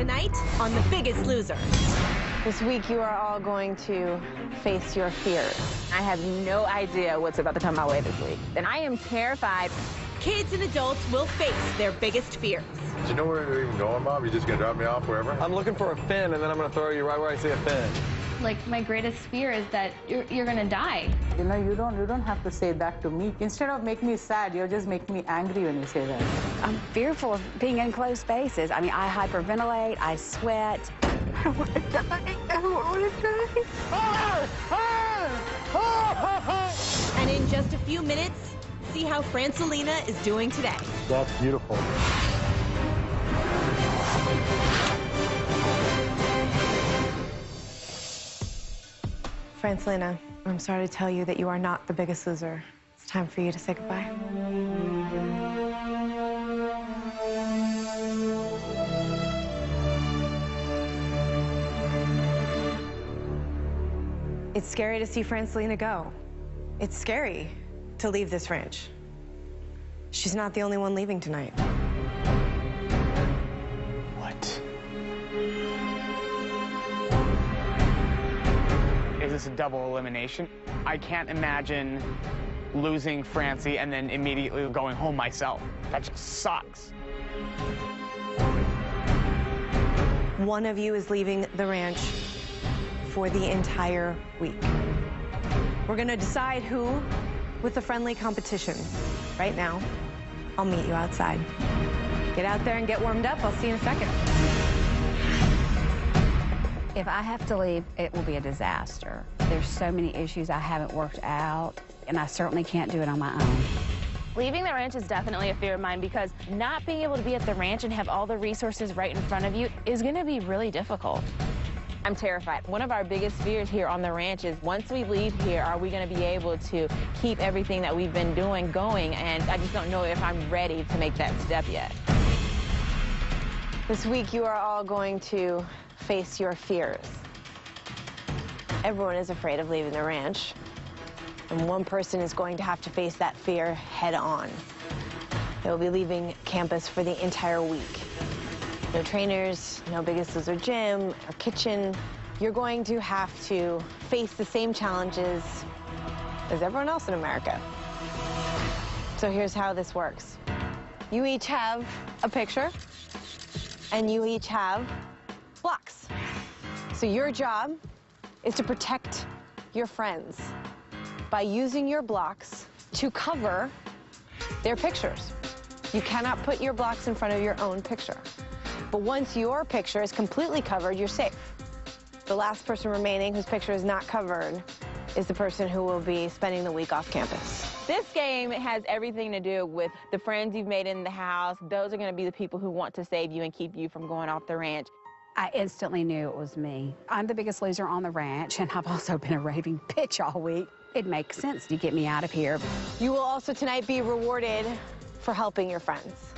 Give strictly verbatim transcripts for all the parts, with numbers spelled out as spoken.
tonight on The Biggest Loser. This week, you are all going to face your fears. I have no idea what's about to come my way this week, and I am terrified. Kids and adults will face their biggest fears. Do you know where you're even going, Bob? You're just going to drop me off wherever? I'm looking for a fin, and then I'm going to throw you right where I see a fin. Like, my greatest fear is that you're, you're going to die. You know, you don't, you don't have to say that to me. Instead of make me sad, you'll just make me angry when you say that. I'm fearful of being in closed spaces. I mean, I hyperventilate, I sweat. I don't want to die. I don't want to die. Ah! Ah! Ah! Ah! And in just a few minutes, see how Francelina is doing today. That's beautiful. Francelina, I'm sorry to tell you that you are not the biggest loser. It's time for you to say goodbye. It's scary to see Francelina go. It's scary to leave this ranch. She's not the only one leaving tonight. What? Is this a double elimination? I can't imagine losing Francie and then immediately going home myself. That just sucks. One of you is leaving the ranch for the entire week. We're gonna decide who with a friendly competition. Right now, I'll meet you outside. Get out there and get warmed up. I'll see you in a second. If I have to leave, it will be a disaster. There's so many issues I haven't worked out, and I certainly can't do it on my own. Leaving the ranch is definitely a fear of mine because not being able to be at the ranch and have all the resources right in front of you is gonna be really difficult. I'm terrified. One of our biggest fears here on the ranch is once we leave here, are we going to be able to keep everything that we've been doing going? And I just don't know if I'm ready to make that step yet. This week, you are all going to face your fears. Everyone is afraid of leaving the ranch. And one person is going to have to face that fear head on. They will be leaving campus for the entire week. No trainers, no Biggest Loser gym or kitchen. You're going to have to face the same challenges as everyone else in America. So here's how this works. You each have a picture, and you each have blocks. So your job is to protect your friends by using your blocks to cover their pictures. You cannot put your blocks in front of your own picture. But once your picture is completely covered, you're safe. The last person remaining whose picture is not covered is the person who will be spending the week off campus. This game has everything to do with the friends you've made in the house. Those are going to be the people who want to save you and keep you from going off the ranch. I instantly knew it was me. I'm the biggest loser on the ranch, and I've also been a raving bitch all week. It makes sense to get me out of here. You will also tonight be rewarded for helping your friends,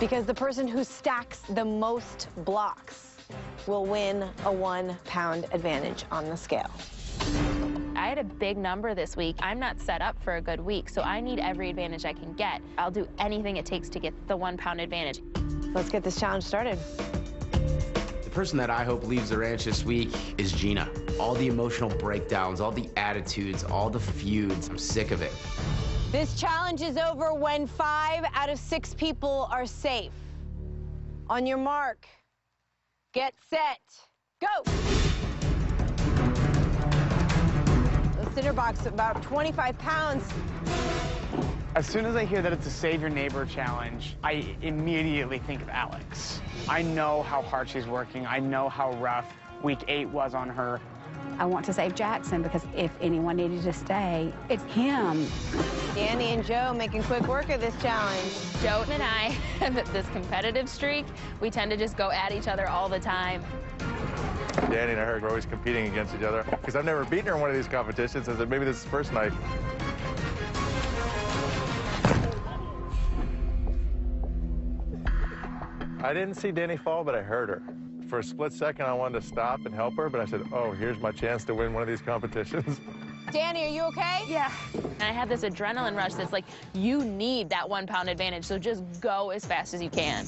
because the person who stacks the most blocks will win a one-pound advantage on the scale. I had a big number this week. I'm not set up for a good week, so I need every advantage I can get. I'll do anything it takes to get the one-pound advantage. Let's get this challenge started. The person that I hope leaves the ranch this week is Gina. All the emotional breakdowns, all the attitudes, all the feuds, I'm sick of it. This challenge is over when five out of six people are safe. On your mark, get set, go! The cinder box, about twenty-five pounds. As soon as I hear that it's a Save Your Neighbor challenge, I immediately think of Alex. I know how hard she's working. I know how rough week eight was on her. I want to save Jaxon because if anyone needed to stay, it's him. Dani and Joe making quick work of this challenge. Joe and I have this competitive streak. We tend to just go at each other all the time. Dani and I are always competing against each other because I've never beaten her in one of these competitions. I said, maybe this is the first night. I didn't see Dani fall, but I heard her. For a split second, I wanted to stop and help her, but I said, oh, here's my chance to win one of these competitions. Dani, are you okay? Yeah. And I had this adrenaline rush that's like, you need that one-pound advantage, so just go as fast as you can.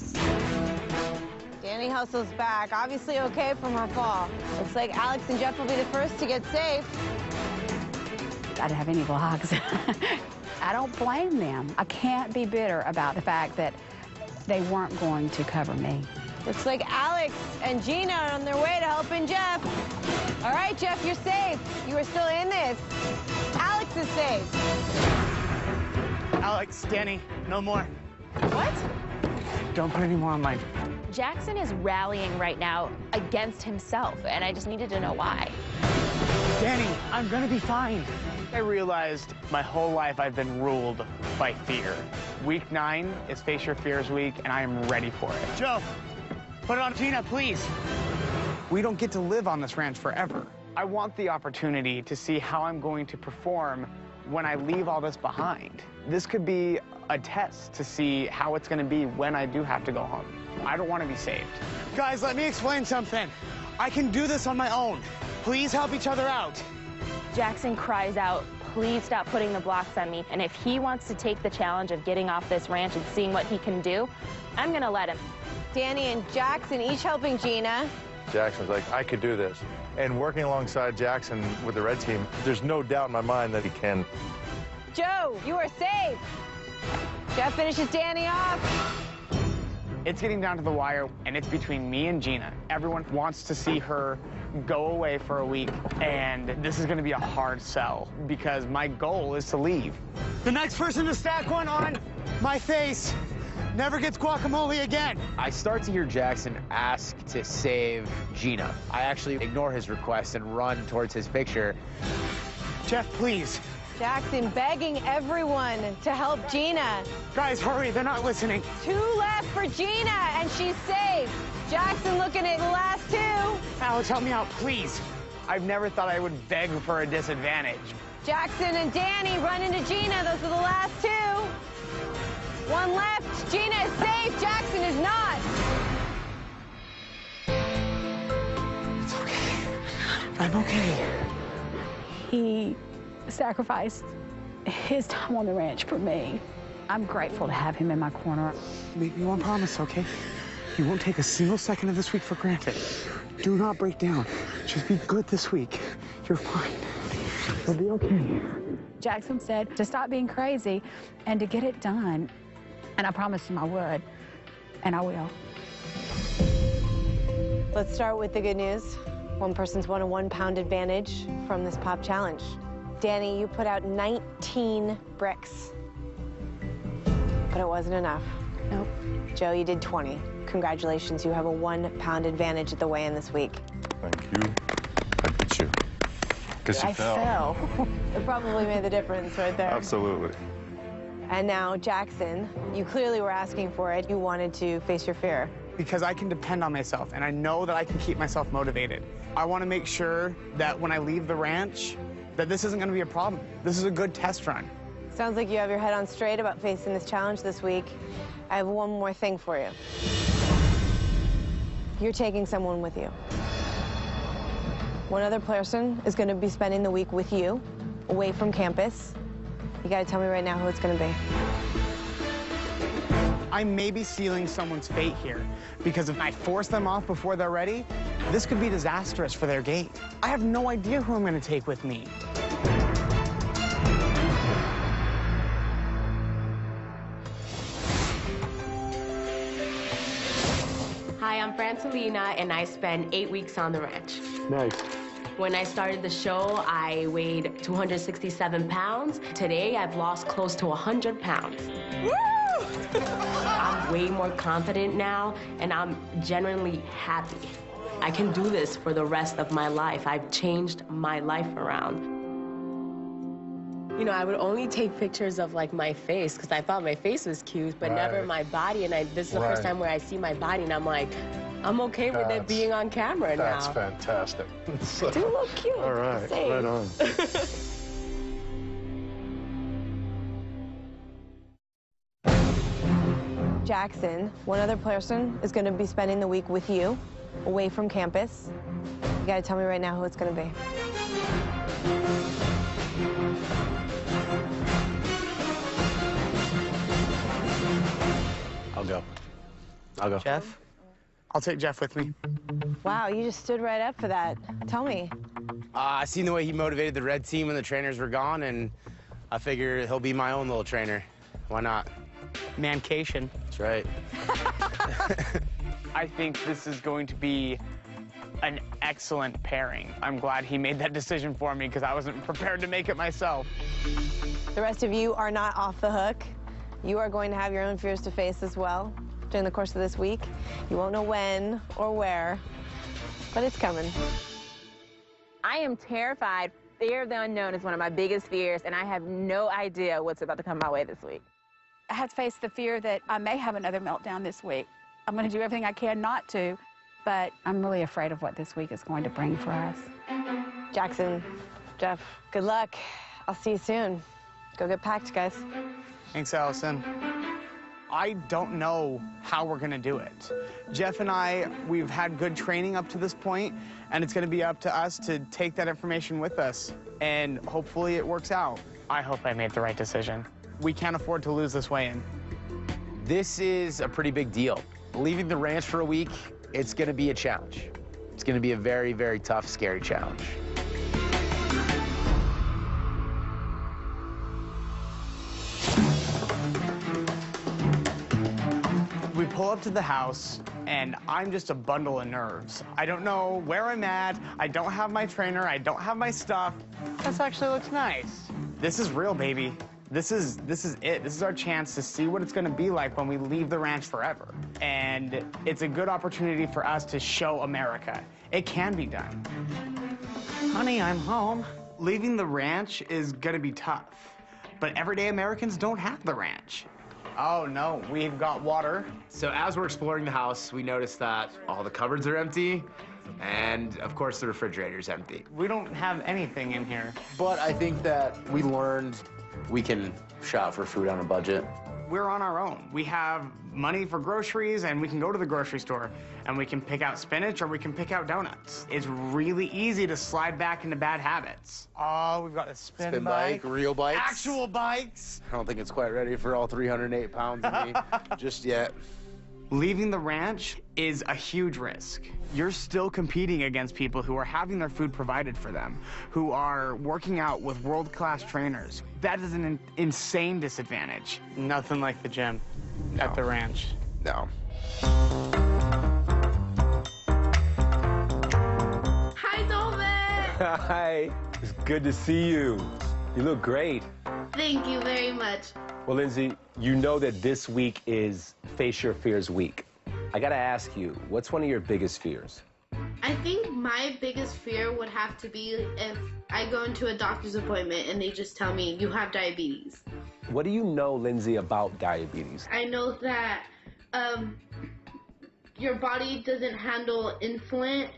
Dani, Danny hustles back, obviously okay from her fall. Looks like Alex and Jeff will be the first to get safe. I don't have any vlogs. I don't blame them. I can't be bitter about the fact that they weren't going to cover me. Looks like Alex and Gina are on their way to helping Jeff. All right, Jeff, you're safe. You are still in this. Alex is safe. Alex, Danny, no more. What? Don't put any more on mine. Jaxon is rallying right now against himself, and I just needed to know why. Danny, I'm gonna be fine. I realized my whole life I've been ruled by fear. Week nine is Face Your Fears Week, and I am ready for it. Joe, put it on Gina, please. We don't get to live on this ranch forever. I want the opportunity to see how I'm going to perform when I leave all this behind. This could be a test to see how it's gonna be when I do have to go home. I don't wanna be saved. Guys, let me explain something. I can do this on my own. Please help each other out. Jaxon cries out, please stop putting the blocks on me. And if he wants to take the challenge of getting off this ranch and seeing what he can do, I'm gonna let him. Danny and Jaxon each helping Gina. Jackson's like, I could do this. And working alongside Jaxon with the red team, there's no doubt in my mind that he can. Joe, you are safe. Jeff finishes Danny off. It's getting down to the wire, and it's between me and Gina. Everyone wants to see her go away for a week, and this is gonna be a hard sell because my goal is to leave. The next person to stack one on my face never gets guacamole again. I start to hear Jaxon ask to save Gina. I actually ignore his request and run towards his picture. Jeff, please. Jaxon begging everyone to help Gina. Guys, hurry, they're not listening. Two left for Gina, and she's safe. Jaxon looking at the last two. Alex, help me out, please. I've never thought I would beg for a disadvantage. Jaxon and Danny run into Gina. Those are the last two. One left. Gina is safe. Jaxon is not. It's okay. I'm okay. He sacrificed his time on the ranch for me. I'm grateful to have him in my corner. Make me one promise, okay? You won't take a single second of this week for granted. Do not break down. Just be good this week. You're fine. It'll be okay. Jaxon said to stop being crazy and to get it done. And I promised him I would, and I will. Let's start with the good news. One person's won a one-pound advantage from this pop challenge. Danny, you put out nineteen bricks, but it wasn't enough. Nope. Joe, you did twenty. Congratulations, you have a one-pound advantage at the weigh-in this week. Thank you. Look at you. Because you I fell. fell. It probably made the difference right there. Absolutely. And now, Jaxon, you clearly were asking for it. You wanted to face your fear. Because I can depend on myself, and I know that I can keep myself motivated. I want to make sure that when I leave the ranch, that this isn't going to be a problem. This is a good test run. Sounds like you have your head on straight about facing this challenge this week. I have one more thing for you. You're taking someone with you. One other person is going to be spending the week with you, away from campus. You got to tell me right now who it's going to be. I may be sealing someone's fate here, because if I force them off before they're ready, this could be disastrous for their gait. I have no idea who I'm going to take with me. Hi, I'm Francelina, and I spent eight weeks on the ranch. Nice. When I started the show, I weighed two hundred sixty-seven pounds. Today, I've lost close to one hundred pounds. Woo! I'm way more confident now, and I'm genuinely happy. I can do this for the rest of my life. I've changed my life around. You know, I would only take pictures of, like, my face, because I thought my face was cute, but right. never my body. And I, this is the right. first time where I see my body, and I'm like, I'm okay that's, with it being on camera that's now. That's fantastic. So, I do look cute. All right, right on. Jaxon, one other person is going to be spending the week with you, away from campus. You got to tell me right now who it's going to be. I'll go. I'll go. Jeff? I'll take Jeff with me. Wow, you just stood right up for that. Tell me. Uh, I seen the way he motivated the red team when the trainers were gone, and I figure he'll be my own little trainer. Why not? Mancation. That's right. I think this is going to be an excellent pairing. I'm glad he made that decision for me because I wasn't prepared to make it myself. The rest of you are not off the hook. You are going to have your own fears to face as well during the course of this week. You won't know when or where, but it's coming. I am terrified. Fear of the unknown is one of my biggest fears, and I have no idea what's about to come my way this week. I have faced the fear that I may have another meltdown this week. I'm going to do everything I can not to, but I'm really afraid of what this week is going to bring for us. Jaxon, Jeff, good luck. I'll see you soon. Go get packed, guys. Thanks, Allison. I don't know how we're going to do it. Jeff and I, we've had good training up to this point, and it's going to be up to us to take that information with us, and hopefully it works out. I hope I made the right decision. We can't afford to lose this weigh-in. This is a pretty big deal. Leaving the ranch for a week, it's going to be a challenge. It's going to be a very, very tough, scary challenge. We pull up to the house, and I'm just a bundle of nerves. I don't know where I'm at. I don't have my trainer. I don't have my stuff. This actually looks nice. This is real, baby. This is, this is it. This is our chance to see what it's going to be like when we leave the ranch forever. And it's a good opportunity for us to show America. It can be done. Honey, I'm home. Leaving the ranch is going to be tough. But everyday Americans don't have the ranch. Oh, no, we've got water. So as we're exploring the house, we notice that all the cupboards are empty, and of course the refrigerator's empty. We don't have anything in here. But I think that we learned we can shop for food on a budget. We're on our own. We have money for groceries, and we can go to the grocery store, and we can pick out spinach, or we can pick out donuts. It's really easy to slide back into bad habits. Oh, we've got a spin, spin bike. bike. Real bikes. Actual bikes. I don't think it's quite ready for all three hundred eight pounds of me just yet. Leaving the ranch is a huge risk. You're still competing against people who are having their food provided for them, who are working out with world-class trainers. That is an in insane disadvantage. Nothing like the gym no. at the ranch. No. Hi, Dolvett. Hi. It's good to see you. You look great. Thank you very much. Well, Lindsay, you know that this week is Face Your Fears Week. I gotta ask you, what's one of your biggest fears? I think my biggest fear would have to be if I go into a doctor's appointment and they just tell me you have diabetes. What do you know, Lindsay, about diabetes? I know that um, your body doesn't handle insulin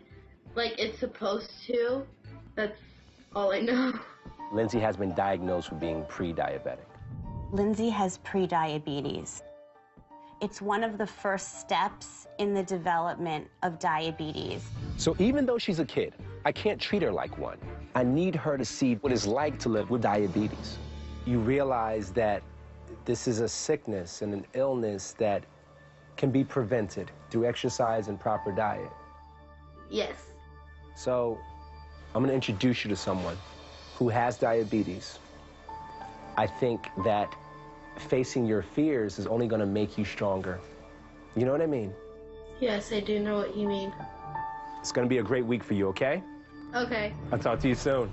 like it's supposed to. That's all I know. Lindsay has been diagnosed with being pre-diabetic. Lindsay has prediabetes. It's one of the first steps in the development of diabetes. So even though she's a kid, I can't treat her like one. I need her to see what it's like to live with diabetes. You realize that this is a sickness and an illness that can be prevented through exercise and proper diet. Yes. So I'm gonna introduce you to someone who has diabetes. I think that facing your fears is only going to make you stronger. You know what I mean? Yes, I do know what you mean. It's going to be a great week for you, okay? Okay. I'll talk to you soon.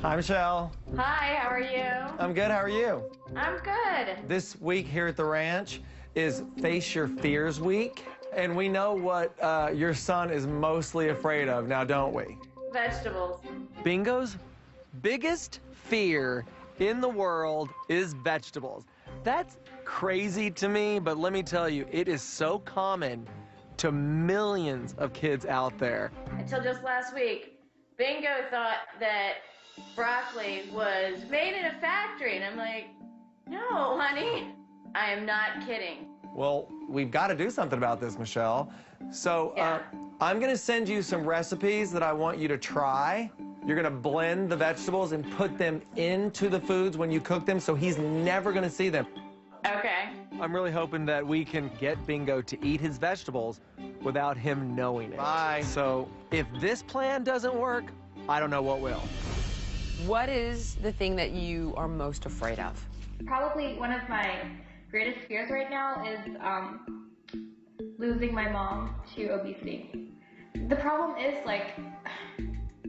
Hi, Michelle. Hi, how are you? I'm good. How are you? I'm good. This week here at the ranch is Face Your Fears Week, and we know what uh, your son is mostly afraid of now, don't we? Vegetables. Bingo's biggest fear in the world is vegetables. That's crazy to me, but let me tell you, it is so common to millions of kids out there. Until just last week, Bingo thought that broccoli was made in a factory, and I'm like, no, honey, I am not kidding. Well, we've got to do something about this, Michelle. So yeah. uh, I'm gonna send you some recipes that I want you to try. You're gonna blend the vegetables and put them into the foods when you cook them, so he's never gonna see them. Okay. I'm really hoping that we can get Bingo to eat his vegetables without him knowing it. Bye. So if this plan doesn't work, I don't know what will. What is the thing that you are most afraid of? Probably one of my greatest fears right now is um, losing my mom to obesity. The problem is, like,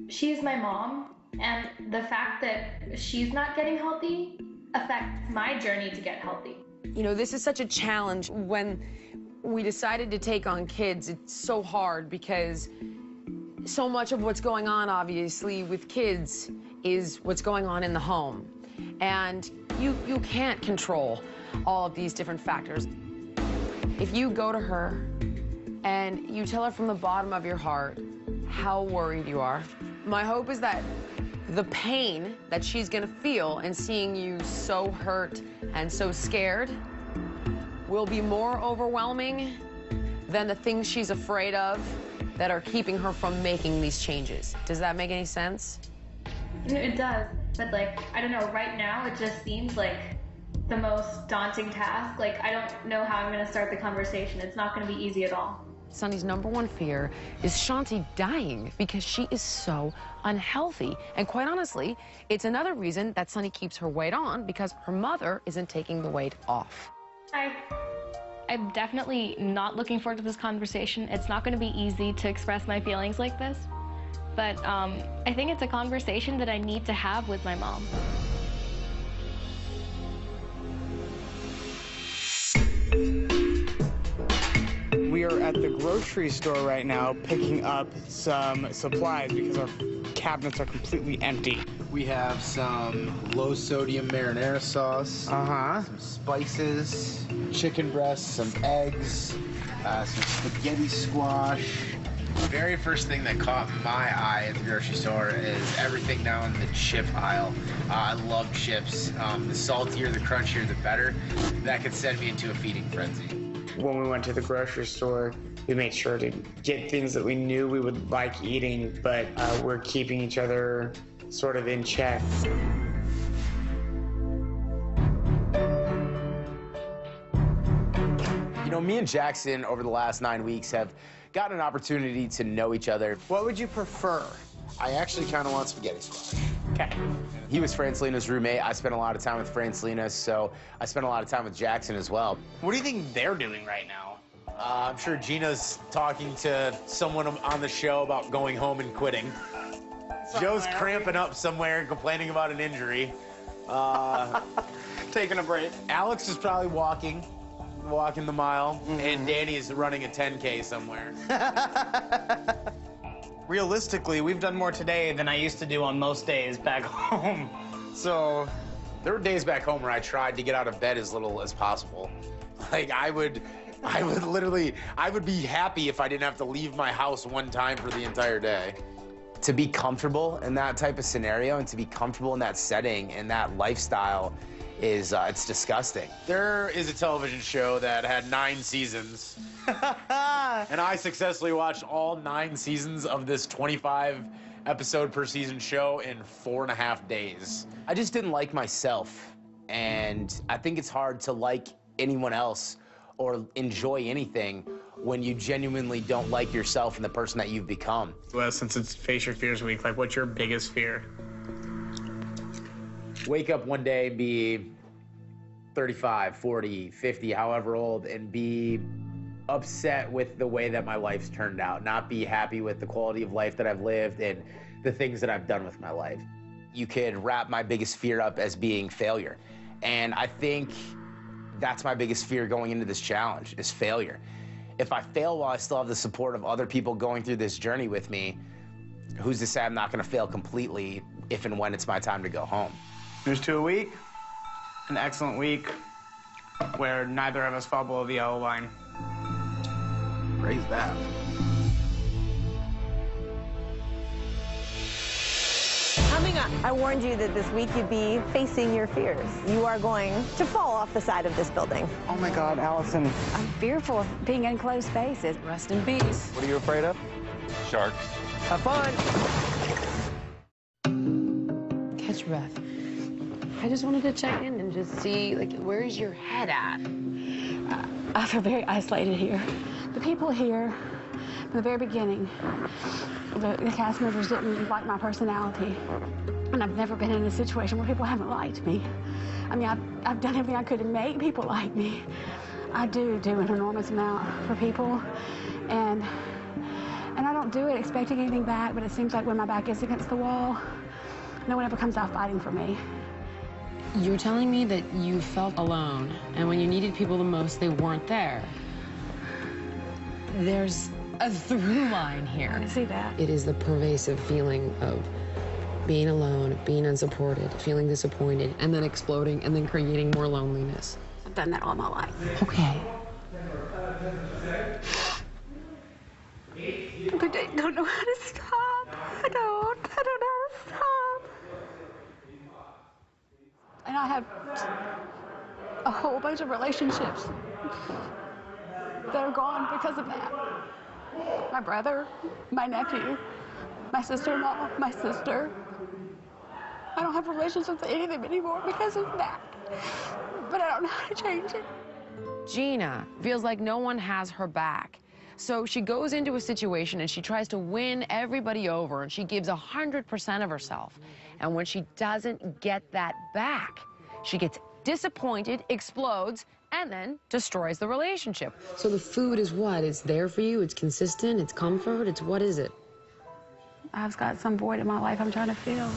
she's my mom, and the fact that she's not getting healthy affects my journey to get healthy. You know, this is such a challenge. When we decided to take on kids, it's so hard because so much of what's going on, obviously, with kids is what's going on in the home. And you, you can't control all of these different factors. If you go to her and you tell her from the bottom of your heart how worried you are, my hope is that the pain that she's gonna feel in seeing you so hurt and so scared will be more overwhelming than the things she's afraid of that are keeping her from making these changes. Does that make any sense? It does, but like, I don't know, right now it just seems like the most daunting task. Like, I don't know how I'm gonna start the conversation. It's not gonna be easy at all. Sunny's number one fear is Shanti dying because she is so unhealthy. And quite honestly, it's another reason that Sunny keeps her weight on, because her mother isn't taking the weight off. Hi. I'm definitely not looking forward to this conversation. It's not going to be easy to express my feelings like this, but um, I think it's a conversation that I need to have with my mom. We are at the grocery store right now picking up some supplies because our cabinets are completely empty. We have some low-sodium marinara sauce, uh-huh. some spices, chicken breasts, some eggs, uh, some spaghetti squash. The very first thing that caught my eye at the grocery store is everything now in the chip aisle. Uh, I love chips. Um, the saltier, the crunchier, the better. That could send me into a feeding frenzy. When we went to the grocery store, we made sure to get things that we knew we would like eating, but uh, we're keeping each other sort of in check. You know, me and Jaxon over the last nine weeks have gotten an opportunity to know each other. What would you prefer? I actually kind of want spaghetti squash. Okay. He was Francelina's roommate. I spent a lot of time with Francelina, so I spent a lot of time with Jaxon as well. What do you think they're doing right now? Uh, I'm sure Gina's talking to someone on the show about going home and quitting. Joe's cramping up somewhere and complaining about an injury. Uh, Taking a break. Alex is probably walking, walking the mile, mm-hmm. and Dani is running a ten K somewhere. Realistically, we've done more today than I used to do on most days back home. So there were days back home where I tried to get out of bed as little as possible. Like, I would, I would literally, I would be happy if I didn't have to leave my house one time for the entire day. To be comfortable in that type of scenario and to be comfortable in that setting and that lifestyle is, uh, it's disgusting. There is a television show that had nine seasons. And I successfully watched all nine seasons of this twenty-five episode per season show in four and a half days. I just didn't like myself. And I think it's hard to like anyone else or enjoy anything when you genuinely don't like yourself and the person that you've become. Well, since it's Face Your Fears Week, like, what's your biggest fear? Wake up one day and be thirty-five, forty, fifty, however old, and be upset with the way that my life's turned out, not be happy with the quality of life that I've lived and the things that I've done with my life. You could wrap my biggest fear up as being failure. And I think that's my biggest fear going into this challenge, is failure. If I fail while I still have the support of other people going through this journey with me, who's to say I'm not gonna fail completely if and when it's my time to go home? Here's to a week, an excellent week, where neither of us fall below the yellow line. Praise that. Coming up, I warned you that this week you'd be facing your fears. You are going to fall off the side of this building. Oh my God, Allison. I'm fearful of being in closed spaces. Rest in peace. What are you afraid of? Sharks. Have fun. Catch breath. I just wanted to check in and just see, like, where's your head at? I feel very isolated here. The people here, from the very beginning, the, the cast members didn't like my personality. And I've never been in a situation where people haven't liked me. I mean, I've, I've done everything I could to make people like me. I do do an enormous amount for people. And, and I don't do it expecting anything back, but it seems like when my back is against the wall, no one ever comes out fighting for me. You were telling me that you felt alone, and when you needed people the most, they weren't there. There's a through line here. I see that. It is the pervasive feeling of being alone, being unsupported, feeling disappointed, and then exploding, and then creating more loneliness. I've done that all my life. Okay. But I don't know how to stop. I don't. I don't know how to stop. And I have a whole bunch of relationships that are gone because of that. My brother, my nephew, my sister-in-law, my sister. I don't have relationships with any of them anymore because of that. But I don't know how to change it. Gina feels like no one has her back. So she goes into a situation and she tries to win everybody over and she gives one hundred percent of herself. And when she doesn't get that back, she gets disappointed, explodes, and then destroys the relationship. So the food is what? It's there for you, it's consistent, it's comfort, it's what is it? I've got some void in my life I'm trying to fill.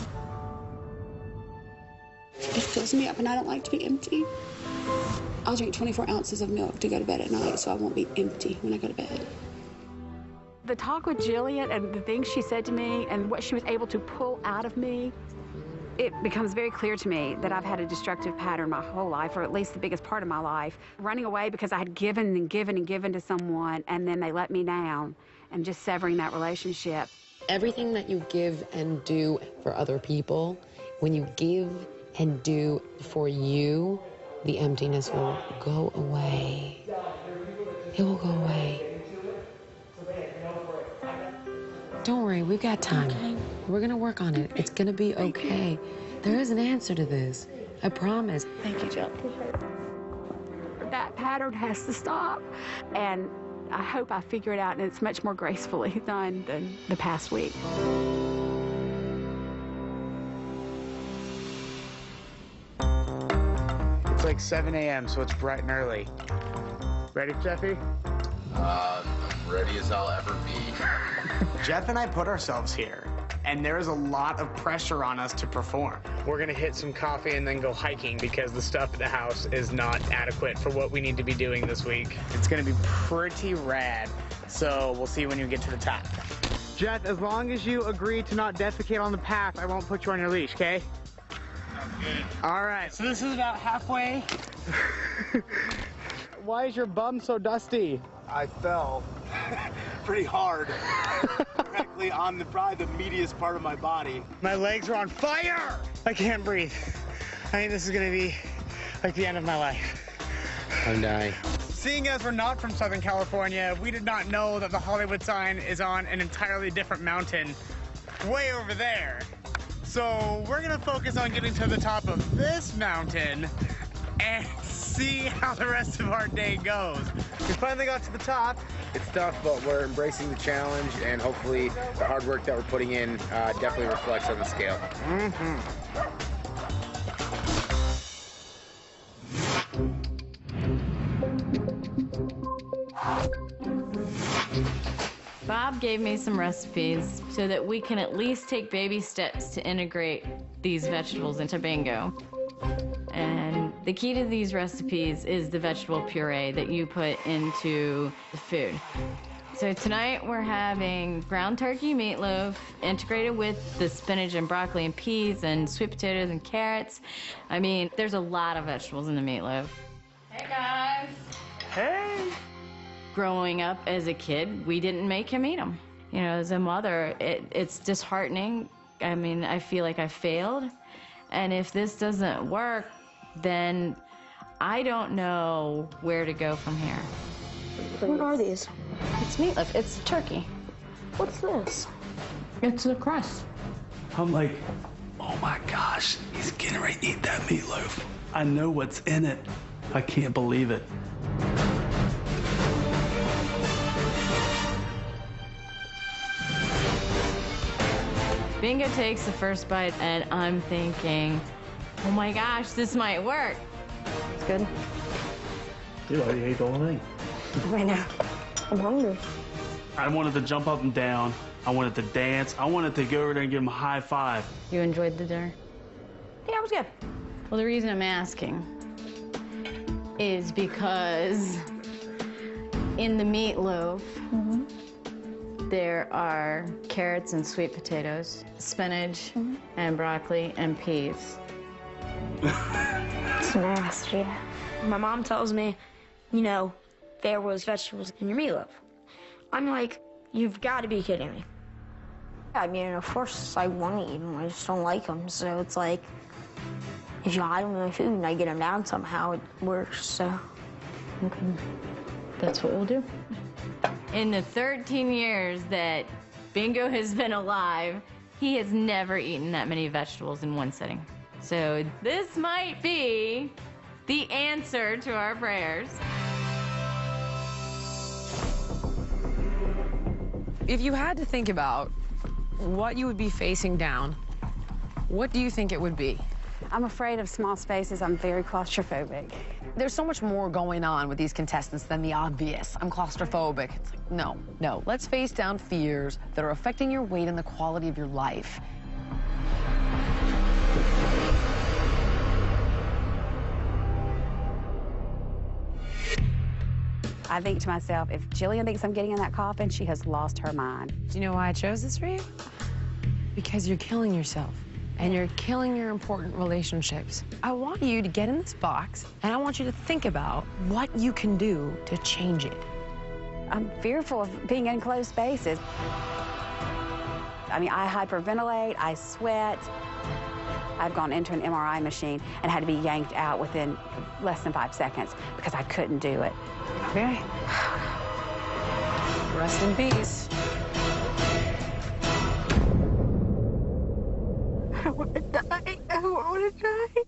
It fills me up and I don't like to be empty. I'll drink twenty-four ounces of milk to go to bed at night so I won't be empty when I go to bed. The talk with Jillian and the things she said to me and what she was able to pull out of me, it becomes very clear to me that I've had a destructive pattern my whole life, or at least the biggest part of my life. Running away because I had given and given and given to someone and then they let me down and just severing that relationship. Everything that you give and do for other people, when you give and do for you, the emptiness will go away. It will go away. Don't worry, we've got time. Okay. We're gonna work on it. It's gonna be okay. There is an answer to this. I promise. Thank you, Joe. That pattern has to stop. And I hope I figure it out, and it's much more gracefully done than the past week. It's like seven A M, so it's bright and early. Ready, Jeffy? Uh, I'm ready as I'll ever be. Jeff and I put ourselves here, and there is a lot of pressure on us to perform. We're gonna hit some coffee and then go hiking because the stuff at the house is not adequate for what we need to be doing this week. It's gonna be pretty rad, so we'll see when you get to the top. Jeff, as long as you agree to not defecate on the path, I won't put you on your leash, okay? Sounds good. All right, so this is about halfway. Why is your bum so dusty? I fell pretty hard. Directly on the probably the meatiest part of my body. My legs are on fire! I can't breathe. I think this is gonna be like the end of my life. I'm dying. Seeing as we're not from Southern California, we did not know that the Hollywood sign is on an entirely different mountain way over there. So we're gonna focus on getting to the top of this mountain and see how the rest of our day goes. We finally got to the top. It's tough, but we're embracing the challenge, and hopefully the hard work that we're putting in uh, definitely reflects on the scale. Mm-hmm. Bob gave me some recipes so that we can at least take baby steps to integrate these vegetables into Bingo. And the key to these recipes is the vegetable puree that you put into the food. So tonight we're having ground turkey meatloaf integrated with the spinach and broccoli and peas and sweet potatoes and carrots. I mean, there's a lot of vegetables in the meatloaf. Hey, guys. Hey. Growing up as a kid, we didn't make him eat them. You know, as a mother, it, it's disheartening. I mean, I feel like I failed. And if this doesn't work, then I don't know where to go from here. What are these? It's meatloaf. It's turkey. What's this? It's the crust. I'm like, oh my gosh, he's getting ready to eat that meatloaf. I know what's in it. I can't believe it. Bingo takes the first bite, and I'm thinking, oh my gosh, this might work. It's good. Dude, I already ate the whole thing. Right now, I'm hungry. I wanted to jump up and down. I wanted to dance. I wanted to go over there and give him a high five. You enjoyed the dinner? Yeah, it was good. Well, the reason I'm asking is because in the meatloaf, mm-hmm. there are carrots and sweet potatoes, spinach mm-hmm. and broccoli and peas. It's nasty. My mom tells me, you know, there was vegetables in your meatloaf. I'm like, you've got to be kidding me. I mean, of course I want to eat them. I just don't like them. So it's like, if you hide them in my food and I get them down somehow, it works. So, okay, that's what we'll do. In the thirteen years that Bingo has been alive, he has never eaten that many vegetables in one sitting. So this might be the answer to our prayers. If you had to think about what you would be facing down, what do you think it would be? I'm afraid of small spaces. I'm very claustrophobic. There's so much more going on with these contestants than the obvious. I'm claustrophobic. It's like, no, no. Let's face down fears that are affecting your weight and the quality of your life. I think to myself, if Jillian thinks I'm getting in that coffin, she has lost her mind. Do you know why I chose this for you? Because you're killing yourself, and you're killing your important relationships. I want you to get in this box, and I want you to think about what you can do to change it. I'm fearful of being in closed spaces. I mean, I hyperventilate, I sweat. I've gone into an M R I machine and had to be yanked out within less than five seconds because I couldn't do it. Okay. Rest in peace. I want to die. I want to die.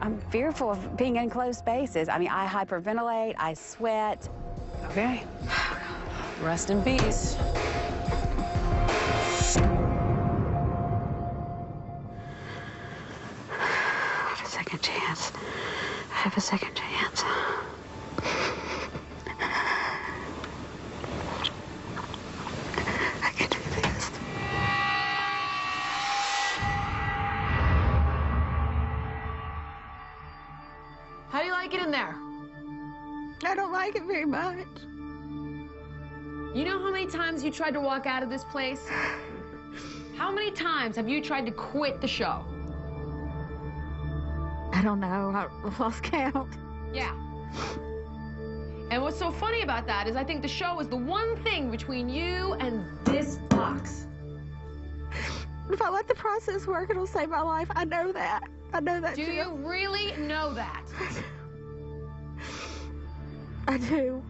I'm fearful of being in closed spaces. I mean, I hyperventilate, I sweat. Okay. Rest in peace. I have a second chance. I have a second chance. I can do this. How do you like it in there? I don't like it very much. You know how many times you tried to walk out of this place? How many times have you tried to quit the show? I don't know. I lost count. Yeah. And what's so funny about that is I think the show is the one thing between you and this box. If I let the process work, it'll save my life. I know that. I know that, Jill. Do you really know that? I do.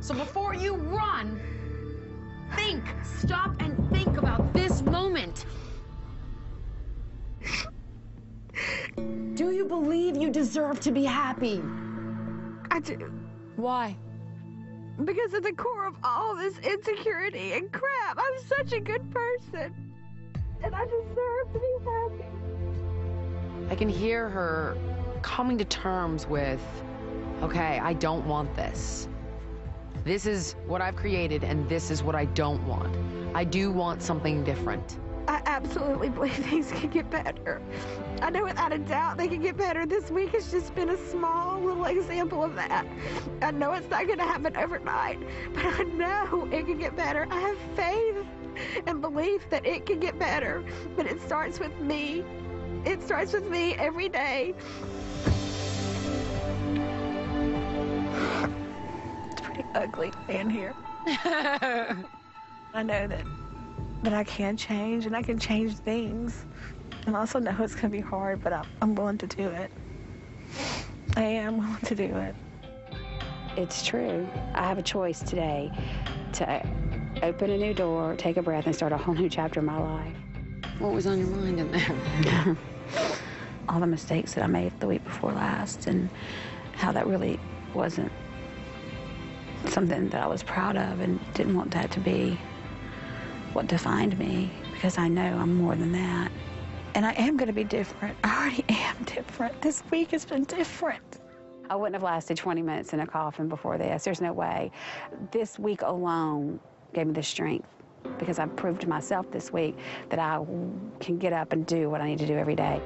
So before you run, think, stop and think about this moment. Do you believe you deserve to be happy? I do. Why? Because at the core of all this insecurity and crap, I'm such a good person. And I deserve to be happy. I can hear her coming to terms with, okay, I don't want this. This is what I've created, and this is what I don't want. I do want something different. I absolutely believe things can get better. I know without a doubt they can get better. This week has just been a small little example of that. I know it's not going to happen overnight, but I know it can get better. I have faith and belief that it can get better, but it starts with me. It starts with me every day. Ugly in here. I know that, but I can change, and I can change things. And I also know it's going to be hard, but I, I'm willing to do it. I am willing to do it. It's true. I have a choice today to open a new door, take a breath, and start a whole new chapter in my life. What was on your mind in there? All the mistakes that I made the week before last, and how that really wasn't something that I was proud of, and didn't want that to be what defined me, because I know I'm more than that. And I am going to be different. I already am different. This week has been different. I wouldn't have lasted twenty minutes in a coffin before this. There's no way. This week alone gave me the strength, because I proved to myself this week that I can get up and do what I need to do every day.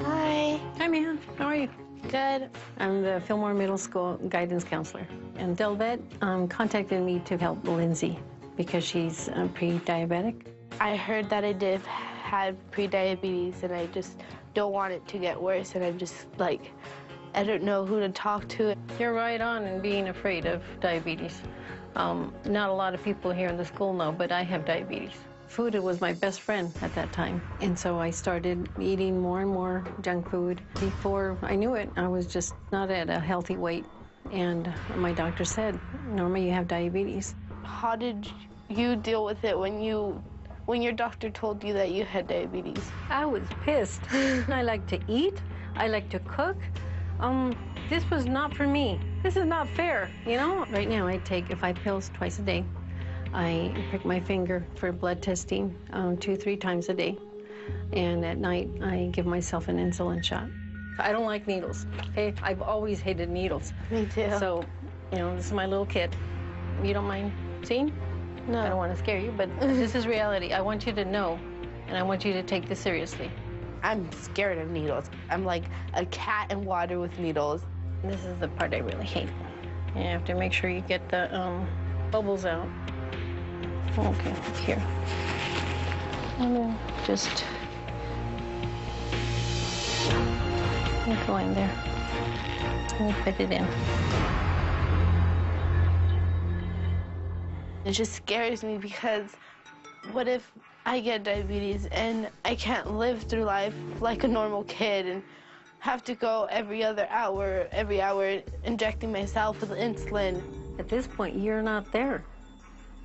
Hi. Hi, ma'am. How are you? Good. I'm the Fillmore Middle School guidance counselor. And Dolvett um, contacted me to help Lindsay because she's uh, pre-diabetic. I heard that I did have pre-diabetes, and I just don't want it to get worse, and I'm just like, I don't know who to talk to. You're right on in being afraid of diabetes. Um, not a lot of people here in the school know, but I have diabetes. Food was my best friend at that time, and so I started eating more and more junk food. Before I knew it, I was just not at a healthy weight, and my doctor said, Norma, you have diabetes. How did you deal with it when you, when your doctor told you that you had diabetes? I was pissed. I like to eat. I like to cook. Um, this was not for me. This is not fair, you know? Right now, I take five pills twice a day. I prick my finger for blood testing um, two, three times a day. And at night, I give myself an insulin shot. I don't like needles, okay? I've always hated needles. Me too. So, you know, this is my little kid. You don't mind seeing? No. I don't want to scare you, but this is reality. I want you to know, and I want you to take this seriously. I'm scared of needles. I'm like a cat in water with needles. This is the part I really hate. You have to make sure you get the um, bubbles out. Okay, here. I'm gonna just go in there. Let me put it in. It just scares me, because what if I get diabetes and I can't live through life like a normal kid and have to go every other hour, every hour injecting myself with insulin? At this point, you're not there.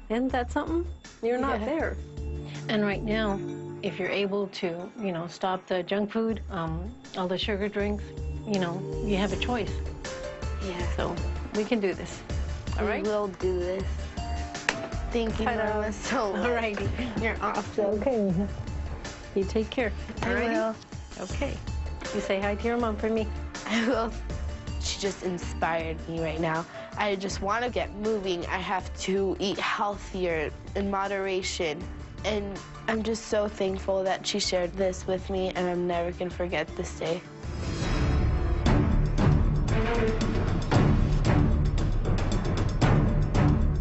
Isn't that something? You're not yeah. there. And right now, if you're able to, you know, stop the junk food, um, all the sugar drinks, you know, you have a choice. Yeah. So we can do this. All we right? We will do this. Thank you, Norma, so much. All righty. You're awesome. Okay. You take care. All right. Okay. You say hi to your mom for me. I will. She just inspired me right now. I just want to get moving. I have to eat healthier, in moderation. And I'm just so thankful that she shared this with me, and I'm never going to forget this day.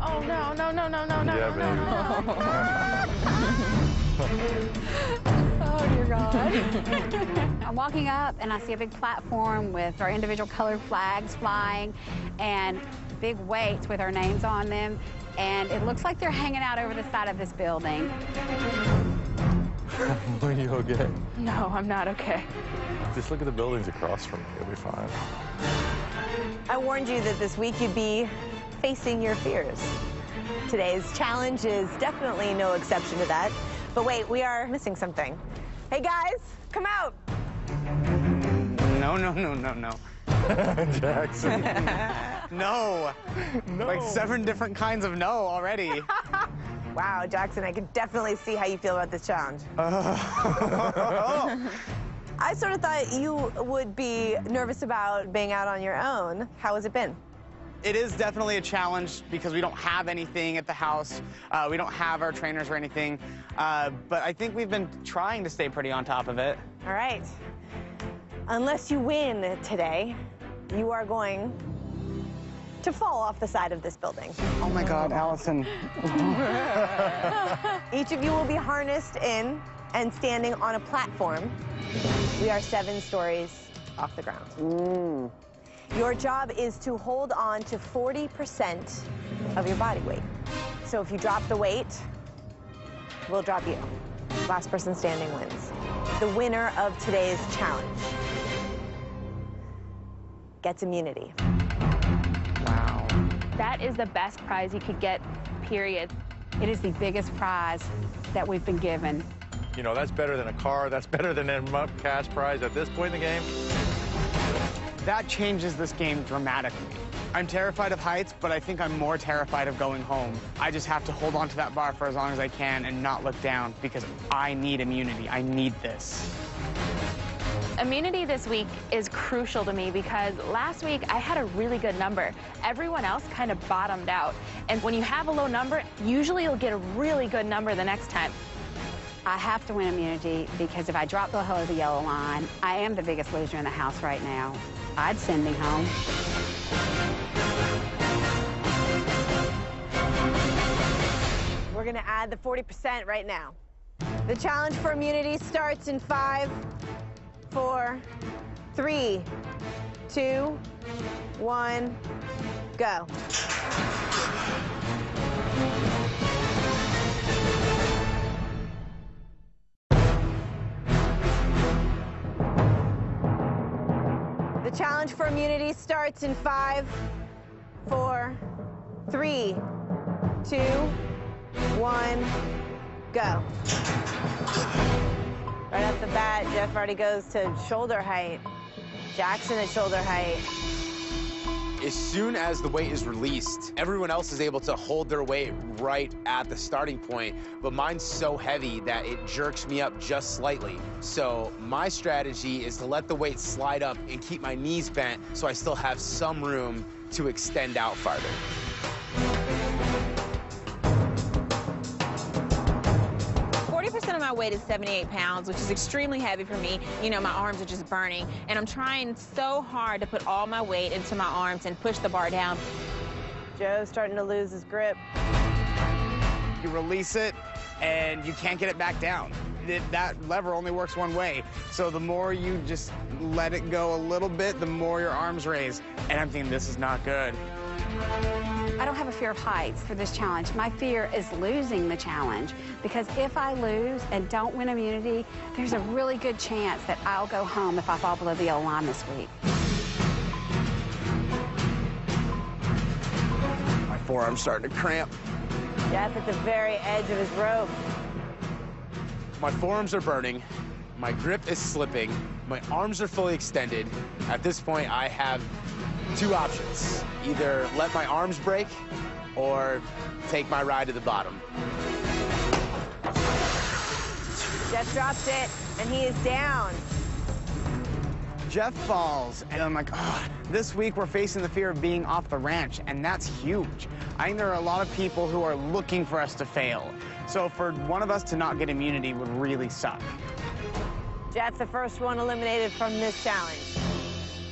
Oh, no, no, no, no, no, no, yeah, no, no, no, no. Oh, dear God. I'm walking up, and I see a big platform with our individual colored flags flying, and big weights with our names on them, and it looks like they're hanging out over the side of this building. Are you okay? No, I'm not okay. Just look at the buildings across from me. You'll be fine. I warned you that this week you'd be facing your fears. Today's challenge is definitely no exception to that. But wait, we are missing something. Hey, guys, come out. No, no, no, no, no. Jackson. No. No. Like seven different kinds of no already. Wow, Jackson, I can definitely see how you feel about this challenge. Uh, I sort of thought you would be nervous about being out on your own. How has it been? It is definitely a challenge because we don't have anything at the house. Uh, we don't have our trainers or anything. Uh, but I think we've been trying to stay pretty on top of it. All right. Unless you win today, you are going to fall off the side of this building. Oh, my God, Allison. Each of you will be harnessed in and standing on a platform. We are seven stories off the ground. Mm. Your job is to hold on to forty percent of your body weight. So if you drop the weight, we'll drop you. Last person standing wins. The winner of today's challenge gets immunity. Wow. That is the best prize you could get, period. It is the biggest prize that we've been given. You know, that's better than a car. That's better than a cash prize at this point in the game. That changes this game dramatically. I'm terrified of heights, but I think I'm more terrified of going home. I just have to hold on to that bar for as long as I can and not look down because I need immunity. I need this. Immunity this week is crucial to me because last week I had a really good number. Everyone else kind of bottomed out. And when you have a low number, usually you'll get a really good number the next time. I have to win immunity because if I drop below the yellow line, I am the biggest loser in the house right now. I'd send me home. We're gonna add the forty percent right now. The challenge for immunity starts in five, four, three, two, one, go. The challenge for immunity starts in five, four, three, two, one, go. Right off the bat, Jeff already goes to shoulder height. Jaxon at shoulder height. As soon as the weight is released, everyone else is able to hold their weight right at the starting point, but mine's so heavy that it jerks me up just slightly. So my strategy is to let the weight slide up and keep my knees bent so I still have some room to extend out farther. forty percent of my weight is seventy-eight pounds, which is extremely heavy for me. You know, my arms are just burning, and I'm trying so hard to put all my weight into my arms and push the bar down. Joe's starting to lose his grip. You release it, and you can't get it back down. It, that lever only works one way, so the more you just let it go a little bit, the more your arms raise. And I'm thinking, this is not good. I don't have a fear of heights for this challenge. My fear is losing the challenge, because if I lose and don't win immunity, there's a really good chance that I'll go home if I fall below the yellow line this week. My forearm's starting to cramp. Jeff at the very edge of his rope. My forearms are burning. My grip is slipping. My arms are fully extended. At this point, I have two options. Either let my arms break or take my ride to the bottom. Jeff drops it, and he is down. Jeff falls, and I'm like, oh, this week we're facing the fear of being off the ranch, and that's huge. I think there are a lot of people who are looking for us to fail. So for one of us to not get immunity would really suck. Jeff's the first one eliminated from this challenge.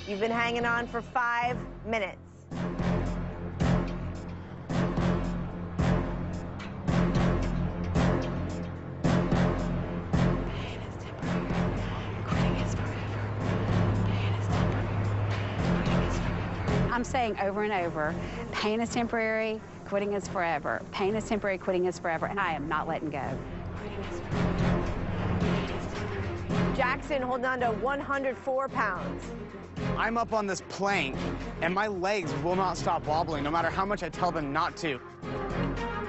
You've been hanging on for five minutes. Pain is temporary. Quitting is forever. Pain is temporary. Quitting is forever. I'm saying over and over, pain is temporary, quitting is forever. Pain is temporary, quitting is forever, and I am not letting go. Quitting is forever. Jaxon holding on to one hundred four pounds. I'm up on this plank, and my legs will not stop wobbling, no matter how much I tell them not to.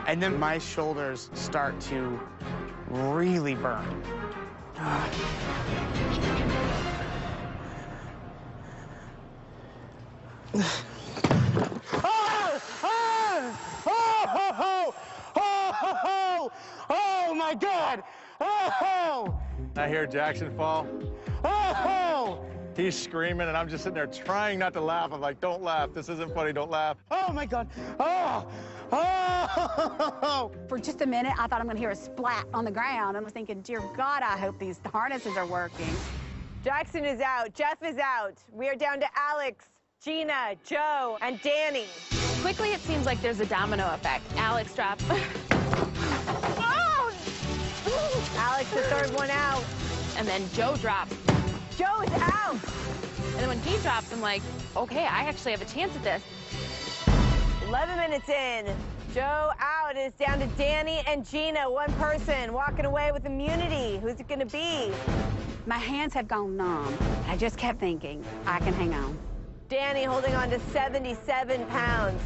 And then my shoulders start to really burn. Oh, my God! Oh! I hear Jaxon fall. Oh! He's screaming, and I'm just sitting there trying not to laugh. I'm like, don't laugh. This isn't funny. Don't laugh. Oh, my God. Oh! Oh! For just a minute, I thought I'm going to hear a splat on the ground. I was thinking, dear God, I hope these harnesses are working. Jaxon is out. Jeff is out. We are down to Alex, Gina, Joe, and Dani. Quickly, it seems like there's a domino effect. Alex dropped. Alex, the third one out. And then Joe drops. Joe's out! And then when he drops, I'm like, okay, I actually have a chance at this. eleven minutes in. Joe out. It's down to Dani and Gina, one person walking away with immunity. Who's it gonna be? My hands have gone numb. I just kept thinking, I can hang on. Dani holding on to seventy-seven pounds.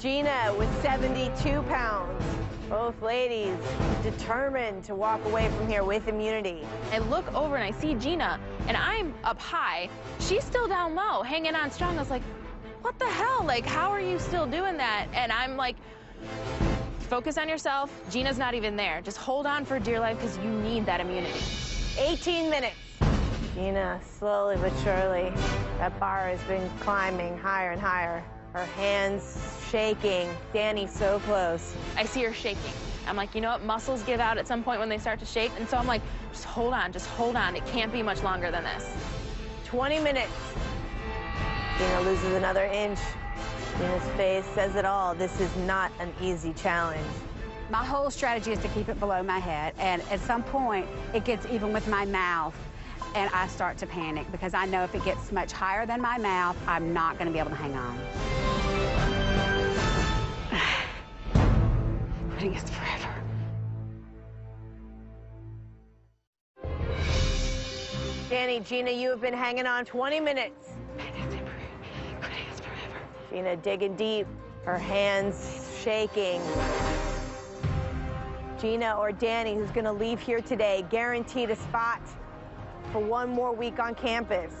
Gina with seventy-two pounds. Both ladies determined to walk away from here with immunity. I look over and I see Gina, and I'm up high. She's still down low, hanging on strong. I was like, what the hell? Like, how are you still doing that? And I'm like, focus on yourself. Gina's not even there. Just hold on for dear life because you need that immunity. eighteen minutes. Gina, slowly but surely, that bar has been climbing higher and higher. Her hands shaking. Dani so close. I see her shaking. I'm like, you know what? Muscles give out at some point when they start to shake. And so I'm like, just hold on, just hold on. It can't be much longer than this. twenty minutes. Gina loses another inch. Gina's face says it all. This is not an easy challenge. My whole strategy is to keep it below my head. And at some point, it gets even with my mouth. And I start to panic because I know if it gets much higher than my mouth, I'm not going to be able to hang on. Quitting is forever. Dani, Gina, you have been hanging on twenty minutes. Quitting is forever. Gina digging deep, her hands shaking. Gina or Dani, who's going to leave here today, guaranteed a spot for one more week on campus.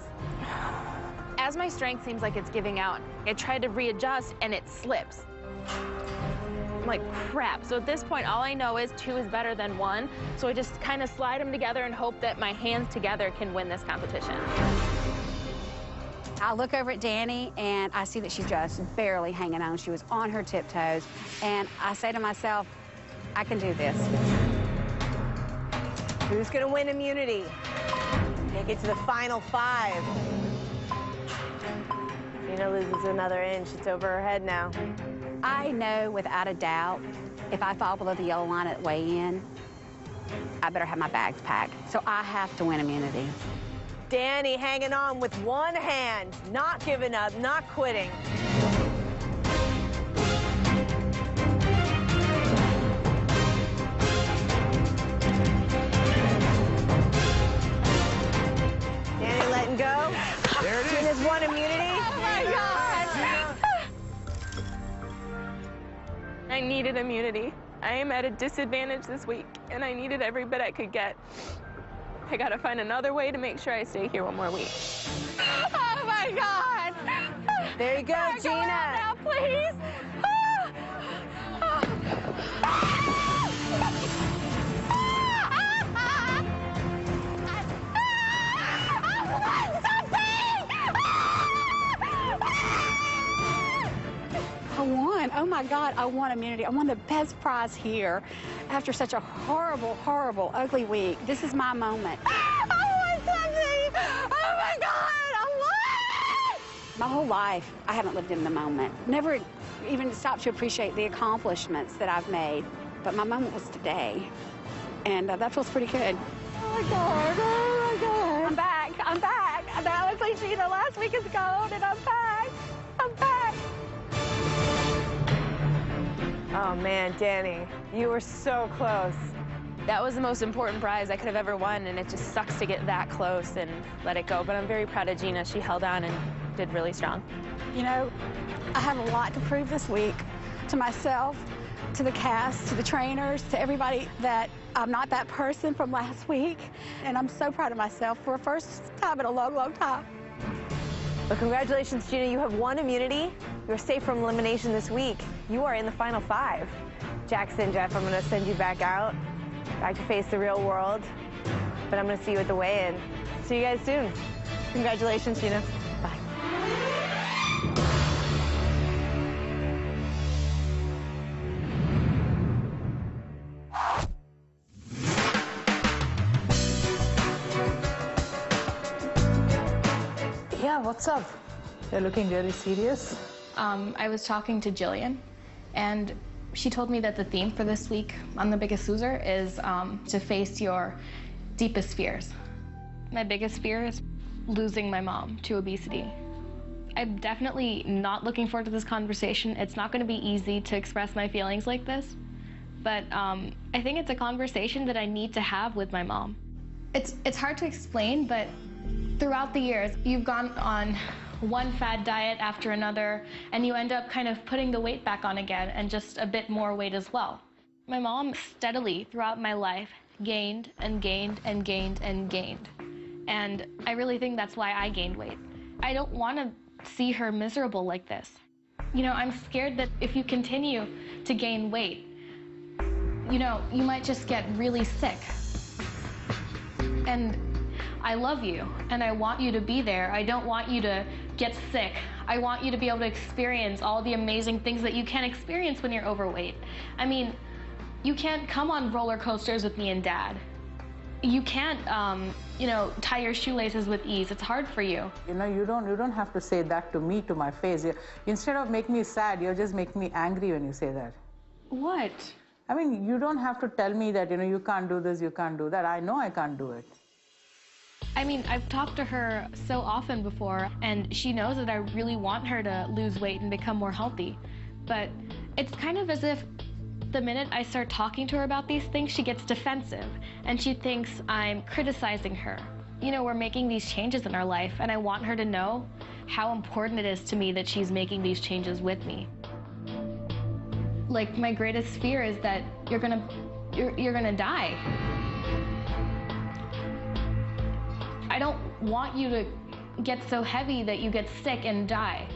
As my strength seems like it's giving out, I tried to readjust and it slips. I'm like, crap. So at this point, all I know is two is better than one. So I just kind of slide them together and hope that my hands together can win this competition. I look over at Dani and I see that she's just barely hanging on. She was on her tiptoes. And I say to myself, I can do this. Who's gonna win immunity? Make it to the final five. Gina loses another inch. It's over her head now. I know without a doubt, if I fall below the yellow line at weigh-in, I better have my bags packed. So I have to win immunity. Dani hanging on with one hand, not giving up, not quitting. Go. There it is. Gina's won immunity. Oh my God. I needed immunity. I am at a disadvantage this week, and I needed every bit I could get. I gotta find another way to make sure I stay here one more week. Oh my God. There you go, Can I Gina. Go now, please. Ah. Ah. Ah. I won. Oh, my God, I won immunity. I won the best prize here after such a horrible, horrible, ugly week. This is my moment. I won something. Oh, my God, I won. My whole life, I haven't lived in the moment. Never even stopped to appreciate the accomplishments that I've made. But my moment was today, and uh, that feels pretty good. Oh, my God. Oh, my God. I'm back. I'm back. That was like, Gina, last week is gone, and I'm back. I'm back. Oh, man, Dani, you were so close. That was the most important prize I could have ever won, and it just sucks to get that close and let it go. But I'm very proud of Gina. She held on and did really strong. You know, I have a lot to prove this week to myself, to the cast, to the trainers, to everybody that I'm not that person from last week. And I'm so proud of myself for the first time in a long, long time. Well, congratulations, Gina. You have won immunity. You're safe from elimination this week. You are in the final five. Jaxon, Jeff, I'm going to send you back out, back to face the real world. But I'm going to see you at the weigh-in. See you guys soon. Congratulations, Gina. Bye. Yeah, what's up? You're looking really serious. Um, I was talking to Jillian, and she told me that the theme for this week on The Biggest Loser is um, to face your deepest fears. My biggest fear is losing my mom to obesity. I'm definitely not looking forward to this conversation. It's not going to be easy to express my feelings like this, but um, I think it's a conversation that I need to have with my mom. It's, it's hard to explain, but throughout the years, you've gone on one fad diet after another, and you end up kind of putting the weight back on again, and just a bit more weight as well. My mom steadily throughout my life gained and gained and gained and gained. And I really think that's why I gained weight. I don't want to see her miserable like this. You know, I'm scared that if you continue to gain weight, you know, you might just get really sick. And I love you, and I want you to be there. I don't want you to get sick. I want you to be able to experience all the amazing things that you can experience when you're overweight. I mean, you can't come on roller coasters with me and Dad. You can't, um, you know, tie your shoelaces with ease. It's hard for you. You know, you don't, you don't have to say that to me, to my face. You, instead of make me sad, you just make me angry when you say that. What? I mean, you don't have to tell me that, you know, you can't do this, you can't do that. I know I can't do it. I mean, I've talked to her so often before, and she knows that I really want her to lose weight and become more healthy. But it's kind of as if the minute I start talking to her about these things, she gets defensive, and she thinks I'm criticizing her. You know, we're making these changes in our life, and I want her to know how important it is to me that she's making these changes with me. Like, my greatest fear is that you're gonna, you're, you're gonna die. I don't want you to get so heavy that you get sick and die.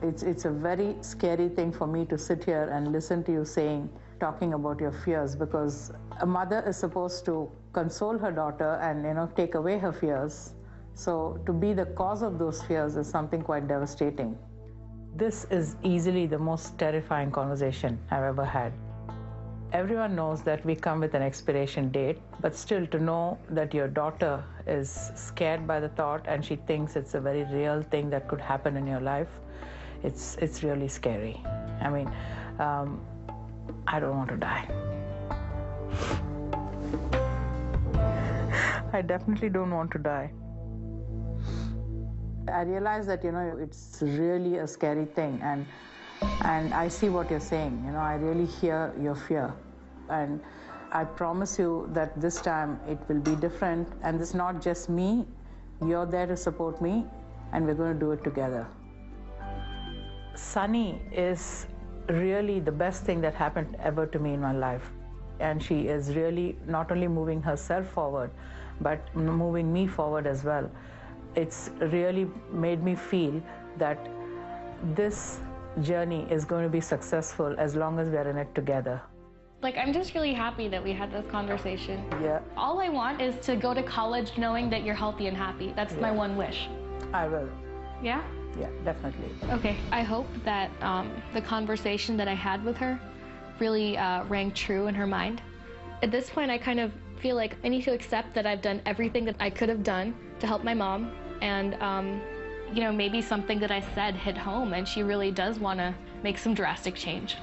It's, it's a very scary thing for me to sit here and listen to you saying, talking about your fears, because a mother is supposed to console her daughter and, you know, take away her fears. So to be the cause of those fears is something quite devastating. This is easily the most terrifying conversation I've ever had. Everyone knows that we come with an expiration date, but still to know that your daughter is scared by the thought and she thinks it's a very real thing that could happen in your life, it's, it's really scary. I mean, um, I don't want to die. I definitely don't want to die. I realize that, you know, it's really a scary thing, and and I see what you're saying. You know, I really hear your fear, and I promise you that this time it will be different. And it's not just me. You're there to support me, and we're going to do it together. Sunny is really the best thing that happened ever to me in my life, and she is really not only moving herself forward, but moving me forward as well. It's really made me feel that this journey is going to be successful as long as we're in it together. Like, I'm just really happy that we had this conversation. Yeah. All I want is to go to college knowing that you're healthy and happy. That's yeah. my one wish. I will. Yeah? Yeah, definitely. Okay, I hope that um, the conversation that I had with her really uh, rang true in her mind. At this point, I kind of feel like I need to accept that I've done everything that I could have done to help my mom, and um, you know, maybe something that I said hit home and she really does want to make some drastic change.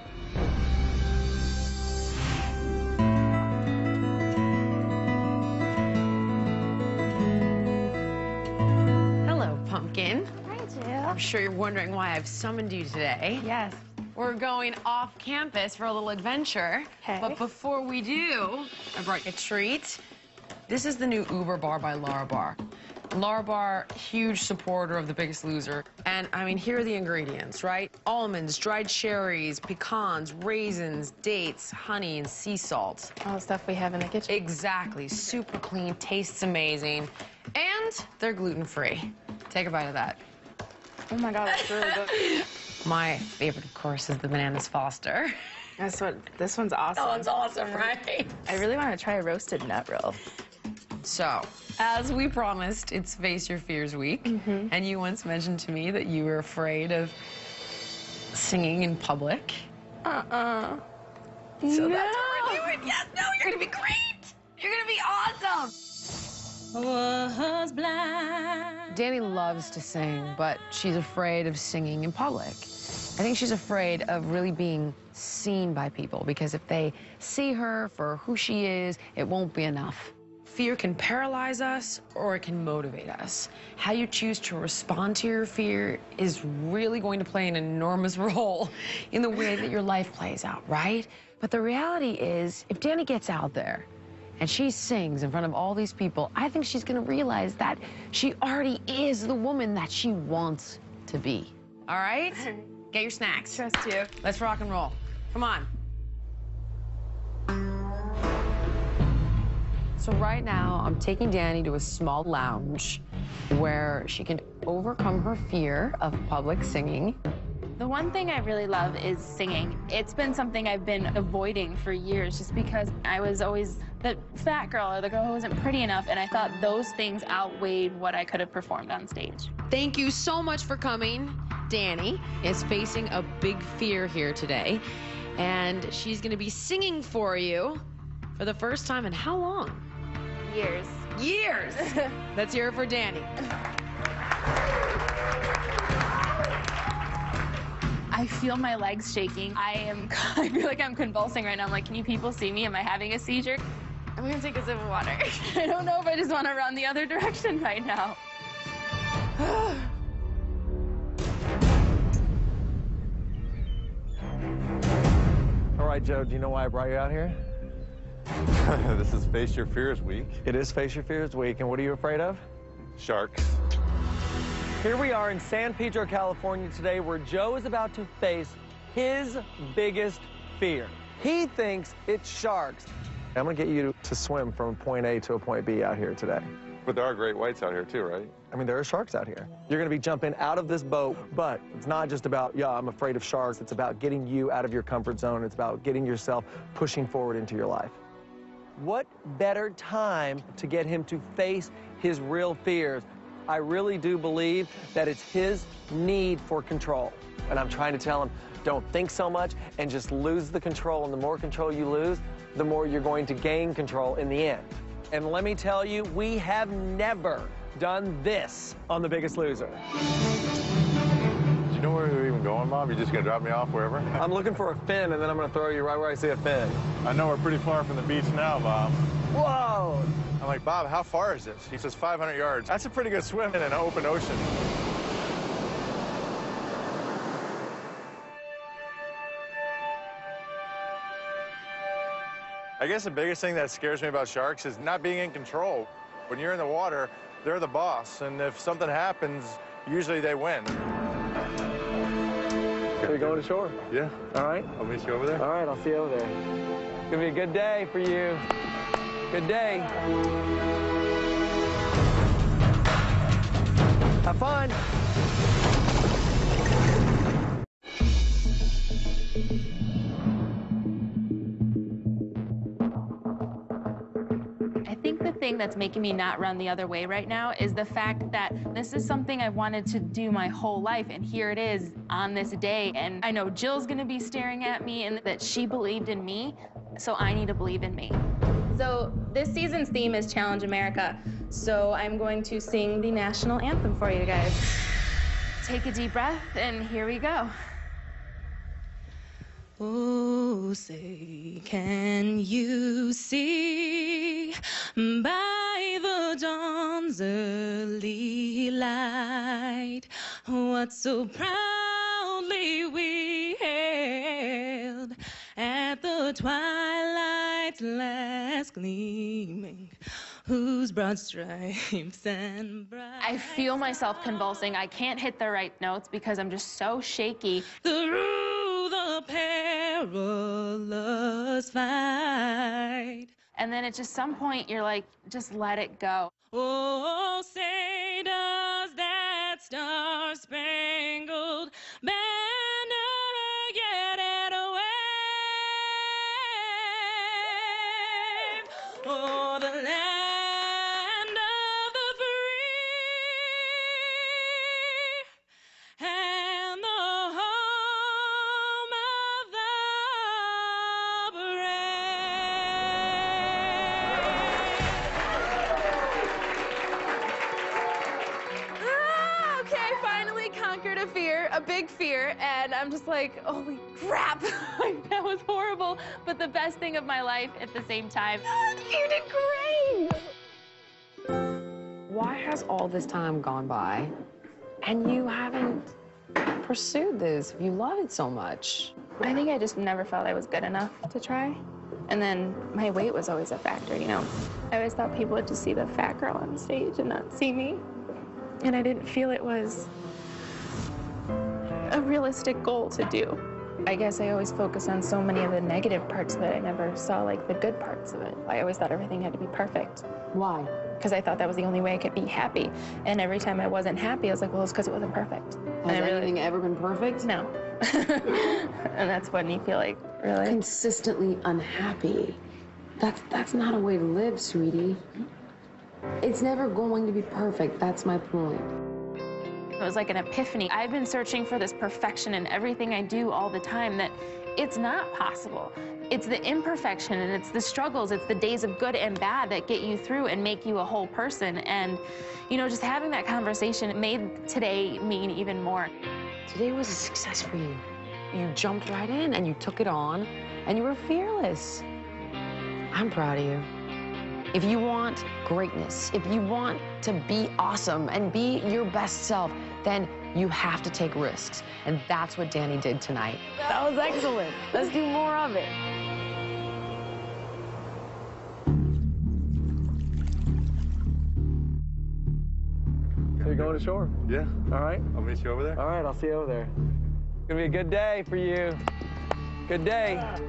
Hello, Pumpkin. Hi, Jill. I'm sure you're wondering why I've summoned you today. Yes. We're going off campus for a little adventure. Okay. But before we do, I brought you a treat. This is the new Uber bar by Lara Bar. Lara Bar, huge supporter of The Biggest Loser. And, I mean, here are the ingredients, right? Almonds, dried cherries, pecans, raisins, dates, honey, and sea salt. All the stuff we have in the kitchen. Exactly. Super clean, tastes amazing. And they're gluten-free. Take a bite of that. Oh, my God, that's really good. My favorite, of course, is the Bananas Foster. That's what, this one's awesome. That one's awesome, right? I really want to try a roasted nut roll. So, as we promised, it's Face Your Fears Week, mm-hmm. and you once mentioned to me that you were afraid of singing in public. Uh-uh. So no. That's what we're doing. Yes, no, you're gonna be great! You're gonna be awesome! Was blind. Dani loves to sing, but she's afraid of singing in public. I think she's afraid of really being seen by people, because if they see her for who she is, it won't be enough. Fear can paralyze us or it can motivate us. How you choose to respond to your fear is really going to play an enormous role in the way that your life plays out, right? But the reality is, if Dani gets out there and she sings in front of all these people, I think she's gonna realize that she already is the woman that she wants to be. All right? Get your snacks. Trust you. Let's rock and roll. Come on. So right now, I'm taking Dani to a small lounge where she can overcome her fear of public singing. The one thing I really love is singing. It's been something I've been avoiding for years just because I was always the fat girl or the girl who wasn't pretty enough, and I thought those things outweighed what I could have performed on stage. Thank you so much for coming. Dani is facing a big fear here today, and she's gonna be singing for you for the first time in how long? Years. Years! Let's hear it for Dani. I feel my legs shaking. I am, I feel like I'm convulsing right now. I'm like, can you people see me? Am I having a seizure? I'm gonna take a sip of water. I don't know if I just want to run the other direction right now. All right, Joe, do you know why I brought you out here? This is Face Your Fears Week. It is Face Your Fears Week, and what are you afraid of? Sharks. Here we are in San Pedro, California today, where Joe is about to face his biggest fear. He thinks it's sharks. I'm gonna get you to swim from point A to a point B out here today. But there are great whites out here too, right? I mean, there are sharks out here. You're gonna be jumping out of this boat, but it's not just about, yeah, I'm afraid of sharks. It's about getting you out of your comfort zone. It's about getting yourself pushing forward into your life. What better time to get him to face his real fears? I really do believe that it's his need for control. And I'm trying to tell him, don't think so much and just lose the control. And the more control you lose, the more you're going to gain control in the end. And let me tell you, we have never done this on The Biggest Loser. Do you know where you're even going, Bob? You're just going to drop me off wherever? I'm looking for a fin, and then I'm going to throw you right where I see a fin. I know we're pretty far from the beach now, Bob. Whoa! I'm like, Bob, how far is this? He says five hundred yards. That's a pretty good swim in an open ocean. I guess the biggest thing that scares me about sharks is not being in control. When you're in the water, they're the boss, and if something happens, usually they win. Are we going to shore? Yeah. All right. I'll meet you over there. All right, I'll see you over there. It's gonna be a good day for you. Good day. Have fun. I think the thing that's making me not run the other way right now is the fact that this is something I've wanted to do my whole life, and here it is on this day, and I know Jill's gonna be staring at me and that she believed in me, so I need to believe in me. So this season's theme is Challenge America, so I'm going to sing the national anthem for you guys. Take a deep breath, and here we go. Oh, say, can you see by the dawn's early light what so proudly we hailed at the twilight's last gleaming, whose broad stripes and bright... I feel myself convulsing. I can't hit the right notes because I'm just so shaky. Through the perilous fight. And then at just some point, you're like, just let it go. Oh, say does that star-spangled banner get it away? Oh, the land of the free and the home of the brave. Ah, okay, finally conquered a fear, a big fear, and I'm just like, holy crap. That was horrible, but the best thing of my life at the same time. You did great! Why has all this time gone by and you haven't pursued this? You love it so much. I think I just never felt I was good enough to try. And then my weight was always a factor, you know. I always thought people would just see the fat girl on stage and not see me. And I didn't feel it was a realistic goal to do. I guess I always focus on so many of the negative parts of it. I never saw, like, the good parts of it. I always thought everything had to be perfect. Why? Because I thought that was the only way I could be happy. And every time I wasn't happy, I was like, well, it's because it wasn't perfect. Has and everything really... ever been perfect? No. And that's when you feel like, really? Consistently unhappy. That's, that's not a way to live, sweetie. It's never going to be perfect. That's my point. It was like an epiphany. I've been searching for this perfection in everything I do all the time, that it's not possible. It's the imperfection and it's the struggles, it's the days of good and bad that get you through and make you a whole person. And, you know, just having that conversation made today mean even more. Today was a success for you. You jumped right in and you took it on and you were fearless. I'm proud of you. If you want greatness, if you want to be awesome and be your best self, then you have to take risks. And that's what Dani did tonight. That was excellent. Let's do more of it. You're going to shore? Yeah. All right. I'll meet you over there. All right, I'll see you over there. It's gonna be a good day for you. Good day. Yeah.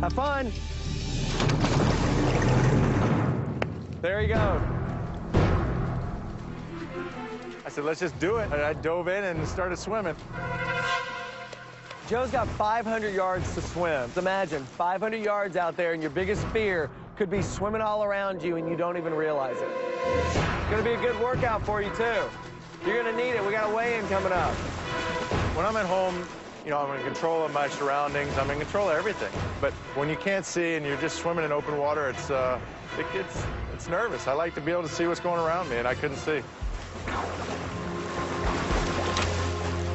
Have fun. There you go. I said, let's just do it. And I dove in and started swimming. Joe's got five hundred yards to swim. Just imagine five hundred yards out there, and your biggest fear could be swimming all around you, and you don't even realize it. It's gonna be a good workout for you, too. You're gonna need it. We got a weigh-in coming up. When I'm at home, you know, I'm in control of my surroundings. I'm in control of everything. But when you can't see and you're just swimming in open water, it's, uh, it gets, it's nervous. I like to be able to see what's going around me, and I couldn't see.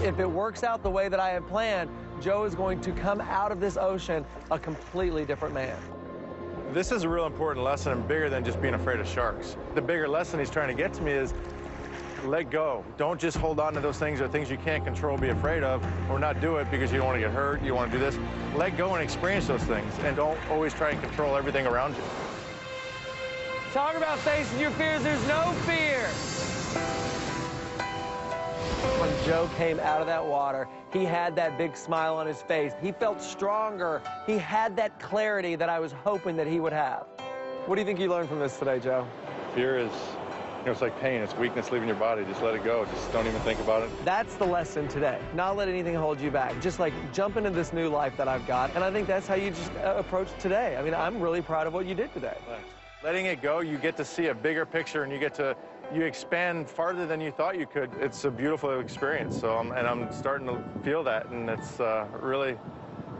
If it works out the way that I had planned, Joe is going to come out of this ocean a completely different man. This is a real important lesson, and bigger than just being afraid of sharks. The bigger lesson he's trying to get to me is, let go. Don't just hold on to those things or things you can't control, be afraid of, or not do it because you don't want to get hurt, you want to do this. Let go and experience those things, and don't always try and control everything around you. Talk about facing your fears, there's no fear. When Joe came out of that water, he had that big smile on his face. He felt stronger. He had that clarity that I was hoping that he would have. What do you think you learned from this today, Joe? Fear is... You know, it's like pain, it's weakness leaving your body. Just let it go, just don't even think about it. That's the lesson today. Not let anything hold you back. Just like jump into this new life that I've got. And I think that's how you just uh, approach today. I mean, I'm really proud of what you did today. Letting it go, you get to see a bigger picture and you get to, you expand farther than you thought you could. It's a beautiful experience. So, I'm, and I'm starting to feel that, and it's uh, really,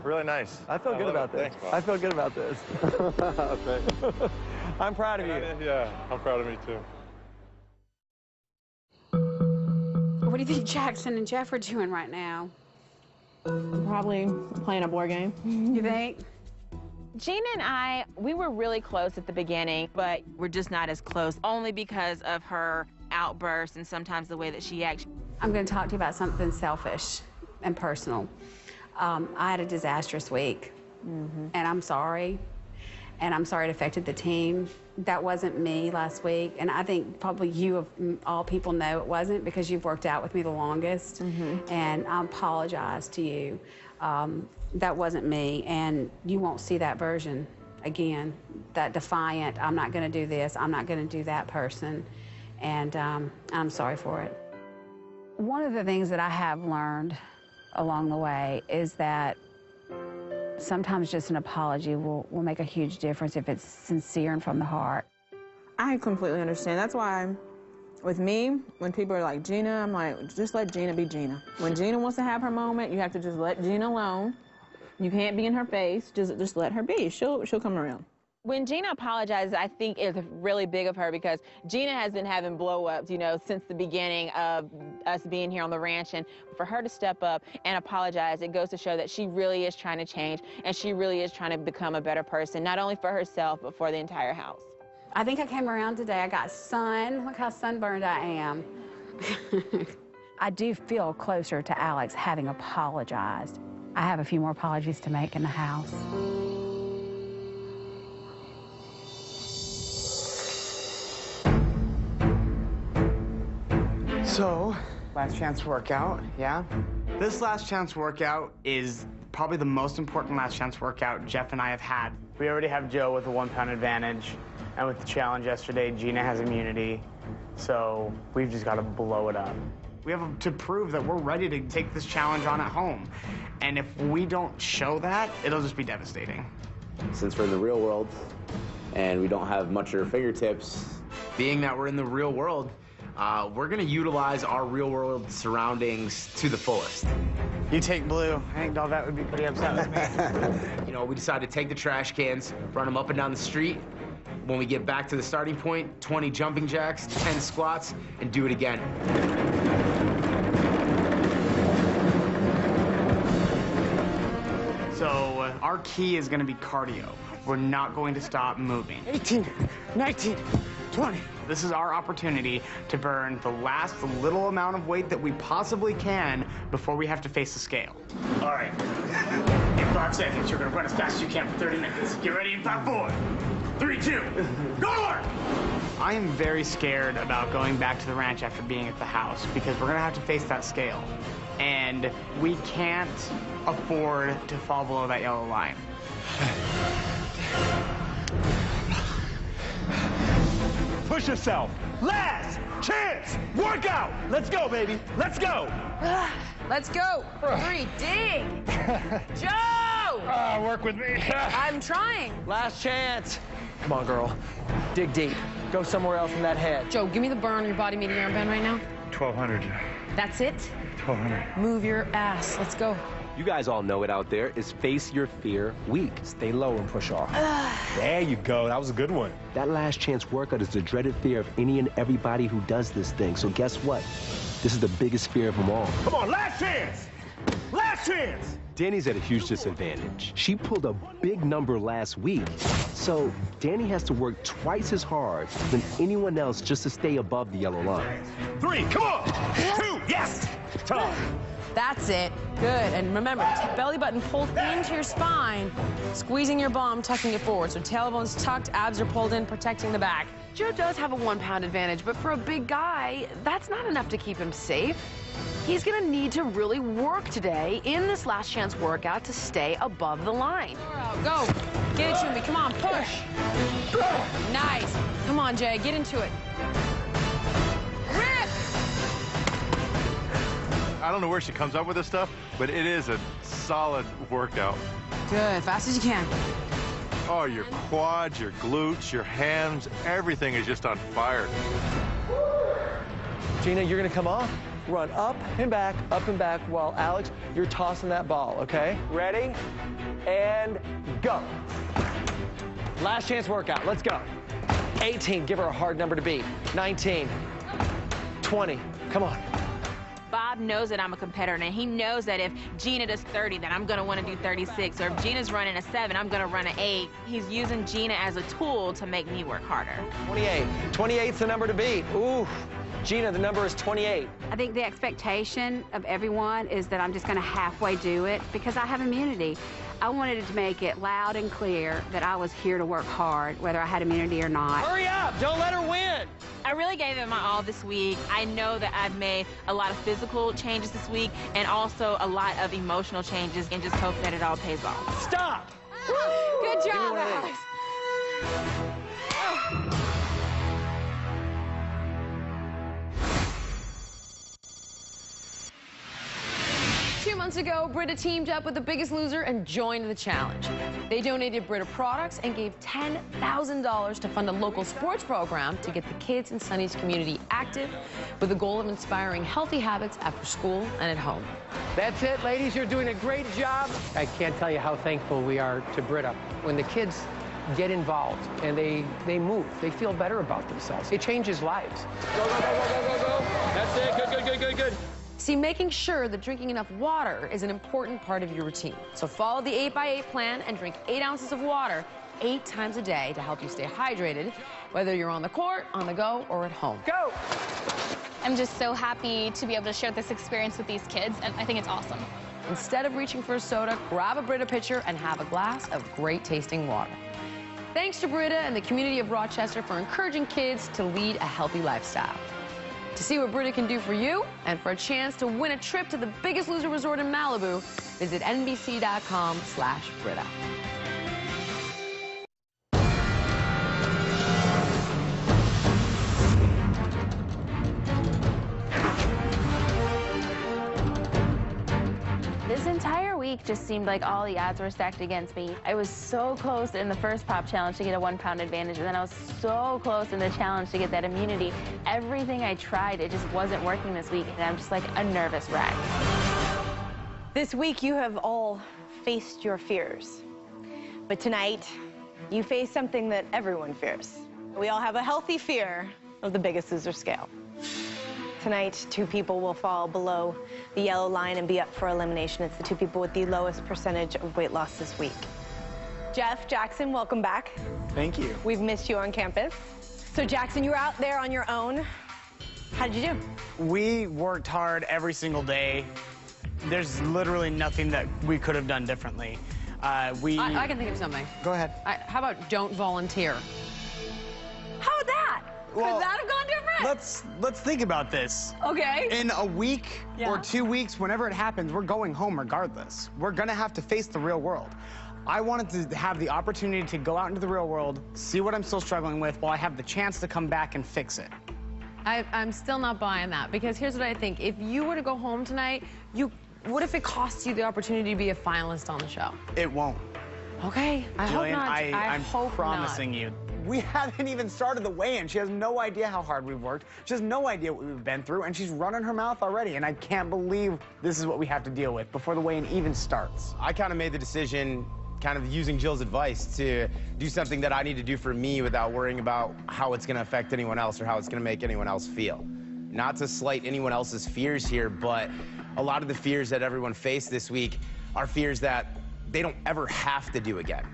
really nice. I feel I good about this. Thanks, I feel good about this. Okay. I'm proud of you. Yeah, I'm proud of me too. What do you think Jaxon and Jeff are doing right now? Probably playing a board game. You think? Gina and I, we were really close at the beginning, but we're just not as close, only because of her outbursts and sometimes the way that she acts. I'm going to talk to you about something selfish and personal. Um, I had a disastrous week, mm-hmm. and I'm sorry. And I'm sorry it affected the team. That wasn't me last week, and I think probably you of all people know it wasn't, because you've worked out with me the longest, mm-hmm. and I apologize to you. Um, that wasn't me, and you won't see that version again, that defiant, I'm not gonna do this, I'm not gonna do that person, and um, I'm sorry for it. One of the things that I have learned along the way is that sometimes just an apology will, will make a huge difference if it's sincere and from the heart. I completely understand. That's why, with me, when people are like, Gina, I'm like, just let Gina be Gina. When Gina wants to have her moment, you have to just let Gina alone. You can't be in her face. Just, just let her be. She'll, she'll come around. When Gina apologizes, I think it's really big of her, because Gina has been having blow-ups, you know, since the beginning of us being here on the ranch, and for her to step up and apologize, it goes to show that she really is trying to change, and she really is trying to become a better person, not only for herself, but for the entire house. I think I came around today. I got sun. Look how sunburned I am. I do feel closer to Alex having apologized. I have a few more apologies to make in the house. So, Last chance workout, yeah? This last chance workout is probably the most important last chance workout Jeff and I have had. We already have Joe with a one pound advantage, and with the challenge yesterday, Gina has immunity. So we've just got to blow it up. We have to prove that we're ready to take this challenge on at home. And if we don't show that, it'll just be devastating. Since we're in the real world and we don't have much at our fingertips, being that we're in the real world, Uh, we're gonna utilize our real-world surroundings to the fullest. You take blue. I think Dolvett would be pretty upset with me. You know, we decided to take the trash cans, run them up and down the street. When we get back to the starting point, twenty jumping jacks, ten squats, and do it again. So uh, our key is gonna be cardio. We're not going to stop moving. eighteen, nineteen, twenty. This is our opportunity to burn the last little amount of weight that we possibly can before we have to face the scale. All right. In five seconds, you're going to run as fast as you can for thirty minutes. Get ready in five, four, three, two, go to work! I am very scared about going back to the ranch after being at the house because we're going to have to face that scale. And we can't afford to fall below that yellow line. Push yourself. Last chance workout. Let's go, baby. Let's go. Let's go. Three, dig. Joe! Ah, uh, work with me. I'm trying. Last chance. Come on, girl. Dig deep. Go somewhere else in that head. Joe, give me the burn on your body medium armband right now. twelve hundred. That's it? twelve hundred. Move your ass. Let's go. You guys all know it out there is face your fear week. Stay low and push off. There you go. That was a good one. That last chance workout is the dreaded fear of any and everybody who does this thing. So guess what? This is the biggest fear of them all. Come on, last chance! Last chance! Dani's at a huge disadvantage. She pulled a big number last week. So Dani has to work twice as hard than anyone else just to stay above the yellow line. Three, come on! Two, yes! Tough. That's it. Good. And remember, belly button pulled into your spine, squeezing your bum, tucking it forward. So tailbone's tucked, abs are pulled in, protecting the back. Joe does have a one-pound advantage, but for a big guy, that's not enough to keep him safe. He's going to need to really work today in this last chance workout to stay above the line. Go. Get it, Jimmy. Come on, push. Nice. Come on, Jay. Get into it. I don't know where she comes up with this stuff, but it is a solid workout. Good, fast as you can. Oh, your quads, your glutes, your hands, everything is just on fire. Gina, you're gonna come off, run up and back, up and back, while Alex, you're tossing that ball, okay? Ready, and go. Last chance workout, let's go. eighteen, give her a hard number to beat. nineteen, twenty, come on. Bob knows that I'm a competitor, and he knows that if Gina does thirty, then I'm going to want to do thirty-six. Or if Gina's running a seven, I'm going to run an eight. He's using Gina as a tool to make me work harder. twenty-eight. twenty-eight's the number to beat. Ooh. Gina, the number is twenty-eight. I think the expectation of everyone is that I'm just going to halfway do it because I have immunity. I wanted to make it loud and clear that I was here to work hard, whether I had immunity or not. Hurry up! Don't let her win! I really gave it my all this week. I know that I've made a lot of physical changes this week and also a lot of emotional changes, and just hope that it all pays off. Stop! Oh, good job, Alex. Oh. Two months ago, Brita teamed up with The Biggest Loser and joined the challenge. They donated Brita products and gave ten thousand dollars to fund a local sports program to get the kids in Sunny's community active with the goal of inspiring healthy habits after school and at home. That's it, ladies. You're doing a great job. I can't tell you how thankful we are to Brita. When the kids get involved and they, they move, they feel better about themselves. It changes lives. Go, go, go, go, go, go, go. That's it. Good, good, good, good, good. See, making sure that drinking enough water is an important part of your routine. So follow the eight by eight plan and drink eight ounces of water eight times a day to help you stay hydrated, whether you're on the court, on the go, or at home. Go! I'm just so happy to be able to share this experience with these kids, and I think it's awesome. Instead of reaching for a soda, grab a Brita pitcher and have a glass of great-tasting water. Thanks to Brita and the community of Rochester for encouraging kids to lead a healthy lifestyle. To see what Brita can do for you and for a chance to win a trip to the Biggest Loser Resort in Malibu, visit N B C dot com slash Brita. Just seemed like all the odds were stacked against me. I was so close in the first pop challenge to get a one pound advantage, and then I was so close in the challenge to get that immunity. Everything I tried, it just wasn't working this week, and I'm just like a nervous wreck. This week you have all faced your fears, but tonight you face something that everyone fears. We all have a healthy fear of the Biggest Loser scale. Tonight, two people will fall below the yellow line and be up for elimination. It's the two people with the lowest percentage of weight loss this week. Jeff, Jaxon, welcome back. Thank you. We've missed you on campus. So, Jaxon, you were out there on your own. How did you do? We worked hard every single day. There's literally nothing that we could have done differently. Uh, we. I, I can think of something. Go ahead. I, how about don't volunteer? How about that? Could well, that have gone different? Let's let's think about this. Okay. In a week yeah. or two weeks, whenever it happens, we're going home regardless. We're gonna have to face the real world. I wanted to have the opportunity to go out into the real world, see what I'm still struggling with, while I have the chance to come back and fix it. I, I'm still not buying that, because here's what I think. If you were to go home tonight, you what if it costs you the opportunity to be a finalist on the show? It won't. Okay. I Jillian, hope not. I, I I'm hope promising not. you. We haven't even started the weigh-in. She has no idea how hard we've worked. She has no idea what we've been through, and she's running her mouth already, and I can't believe this is what we have to deal with before the weigh-in even starts. I kind of made the decision, kind of using Jill's advice, to do something that I need to do for me without worrying about how it's going to affect anyone else or how it's going to make anyone else feel. Not to slight anyone else's fears here, but a lot of the fears that everyone faced this week are fears that they don't ever have to do again.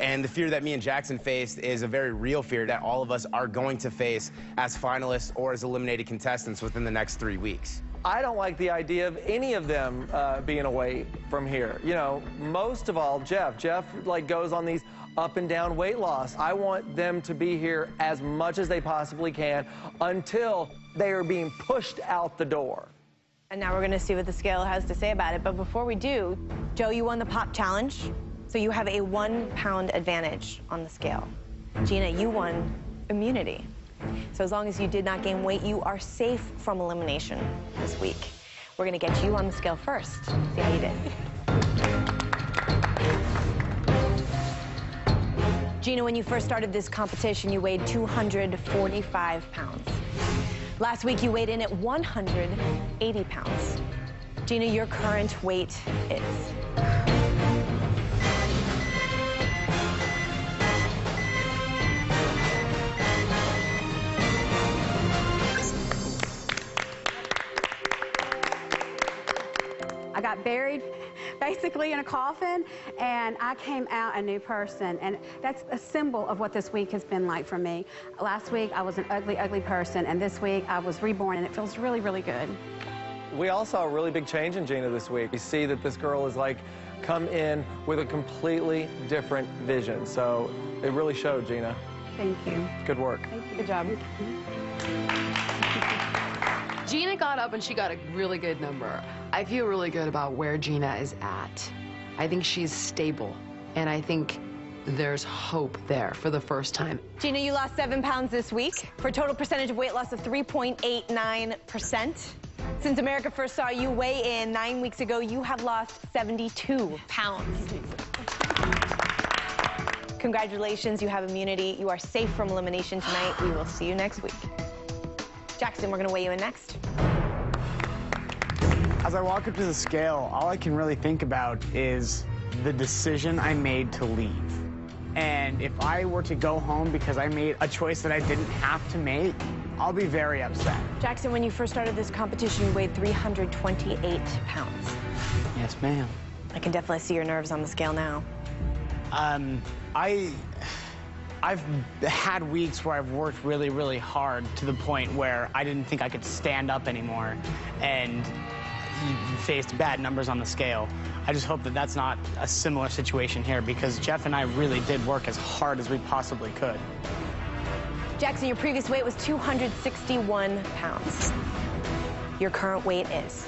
And the fear that me and Jaxon faced is a very real fear that all of us are going to face as finalists or as eliminated contestants within the next three weeks. I don't like the idea of any of them uh, being away from here. You know, most of all, Jeff. Jeff, like, goes on these up and down weight loss. I want them to be here as much as they possibly can until they are being pushed out the door. And now we're going to see what the scale has to say about it. But before we do, Joe, you won the pop challenge. So you have a one-pound advantage on the scale. Gina, you won immunity. So as long as you did not gain weight, you are safe from elimination this week. We're going to get you on the scale first. See how you did. Gina, when you first started this competition, you weighed two hundred forty-five pounds. Last week, you weighed in at one hundred eighty pounds. Gina, your current weight is... I got buried basically in a coffin, and I came out a new person, and that's a symbol of what this week has been like for me. Last week I was an ugly, ugly person, and this week I was reborn, and it feels really, really good. We all saw a really big change in Gina this week. We see that this girl is like come in with a completely different vision, so it really showed, Gina. Thank you. Good work. Thank you. Good job. Gina got up and she got a really good number. I feel really good about where Gina is at. I think she's stable, and I think there's hope there for the first time. Gina, you lost seven pounds this week for a total percentage of weight loss of three point eight nine percent. Since America first saw you weigh in nine weeks ago, you have lost seventy-two pounds. Congratulations, you have immunity. You are safe from elimination tonight. We will see you next week. Jaxon, we're gonna weigh you in next. As I walk up to the scale, all I can really think about is the decision I made to leave. And if I were to go home because I made a choice that I didn't have to make, I'll be very upset. Jaxon, when you first started this competition, you weighed three hundred twenty-eight pounds. Yes, ma'am. I can definitely see your nerves on the scale now. Um, I... I've had weeks where I've worked really, really hard to the point where I didn't think I could stand up anymore and faced bad numbers on the scale. I just hope that that's not a similar situation here, because Jeff and I really did work as hard as we possibly could. Jaxon, your previous weight was two hundred sixty-one pounds. Your current weight is...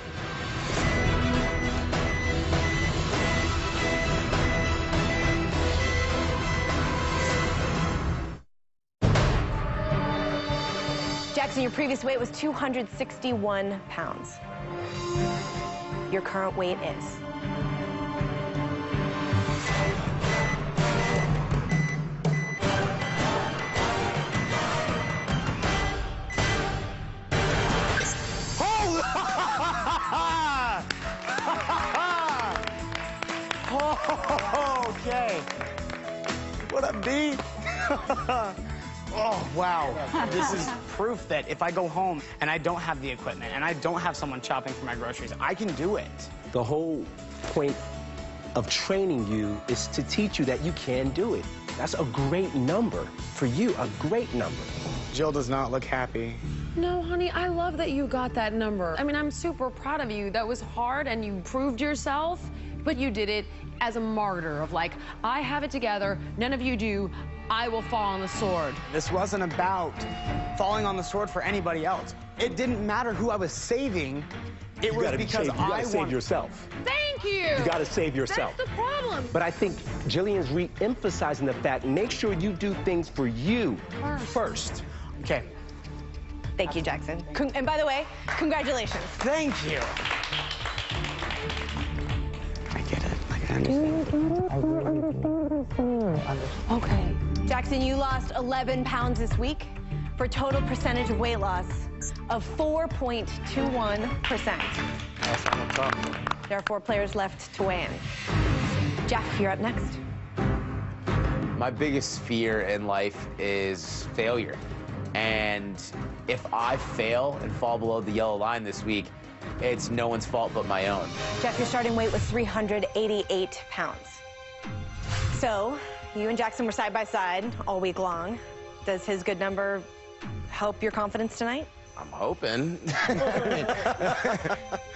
Jaxon, your previous weight was two hundred sixty-one pounds. Your current weight is... Okay. What up, B? Oh, wow. This is proof that if I go home and I don't have the equipment and I don't have someone shopping for my groceries, I can do it. The whole point of training you is to teach you that you can do it. That's a great number for you, a great number. Jill does not look happy. No, honey, I love that you got that number. I mean, I'm super proud of you. That was hard and you proved yourself, but you did it as a martyr of like, I have it together, none of you do, I will fall on the sword. This wasn't about falling on the sword for anybody else. It didn't matter who I was saving. It you was because save, you I gotta save yourself. Thank you. You gotta save yourself. That's the problem. But I think Jillian's re-emphasizing the fact, make sure you do things for you first. first. Okay. Thank you, Jaxon. Con and by the way, congratulations. Thank you. I get it. I can understand. I really understand. Okay. Jaxon, you lost eleven pounds this week for a total percentage of weight loss of four point two one percent. That's not tough. There are four players left to weigh in. Jeff, you're up next. My biggest fear in life is failure. And if I fail and fall below the yellow line this week, it's no one's fault but my own. Jeff, your starting weight was three hundred eighty-eight pounds. So you and Jaxon were side by side all week long. Does his good number help your confidence tonight? I'm hoping.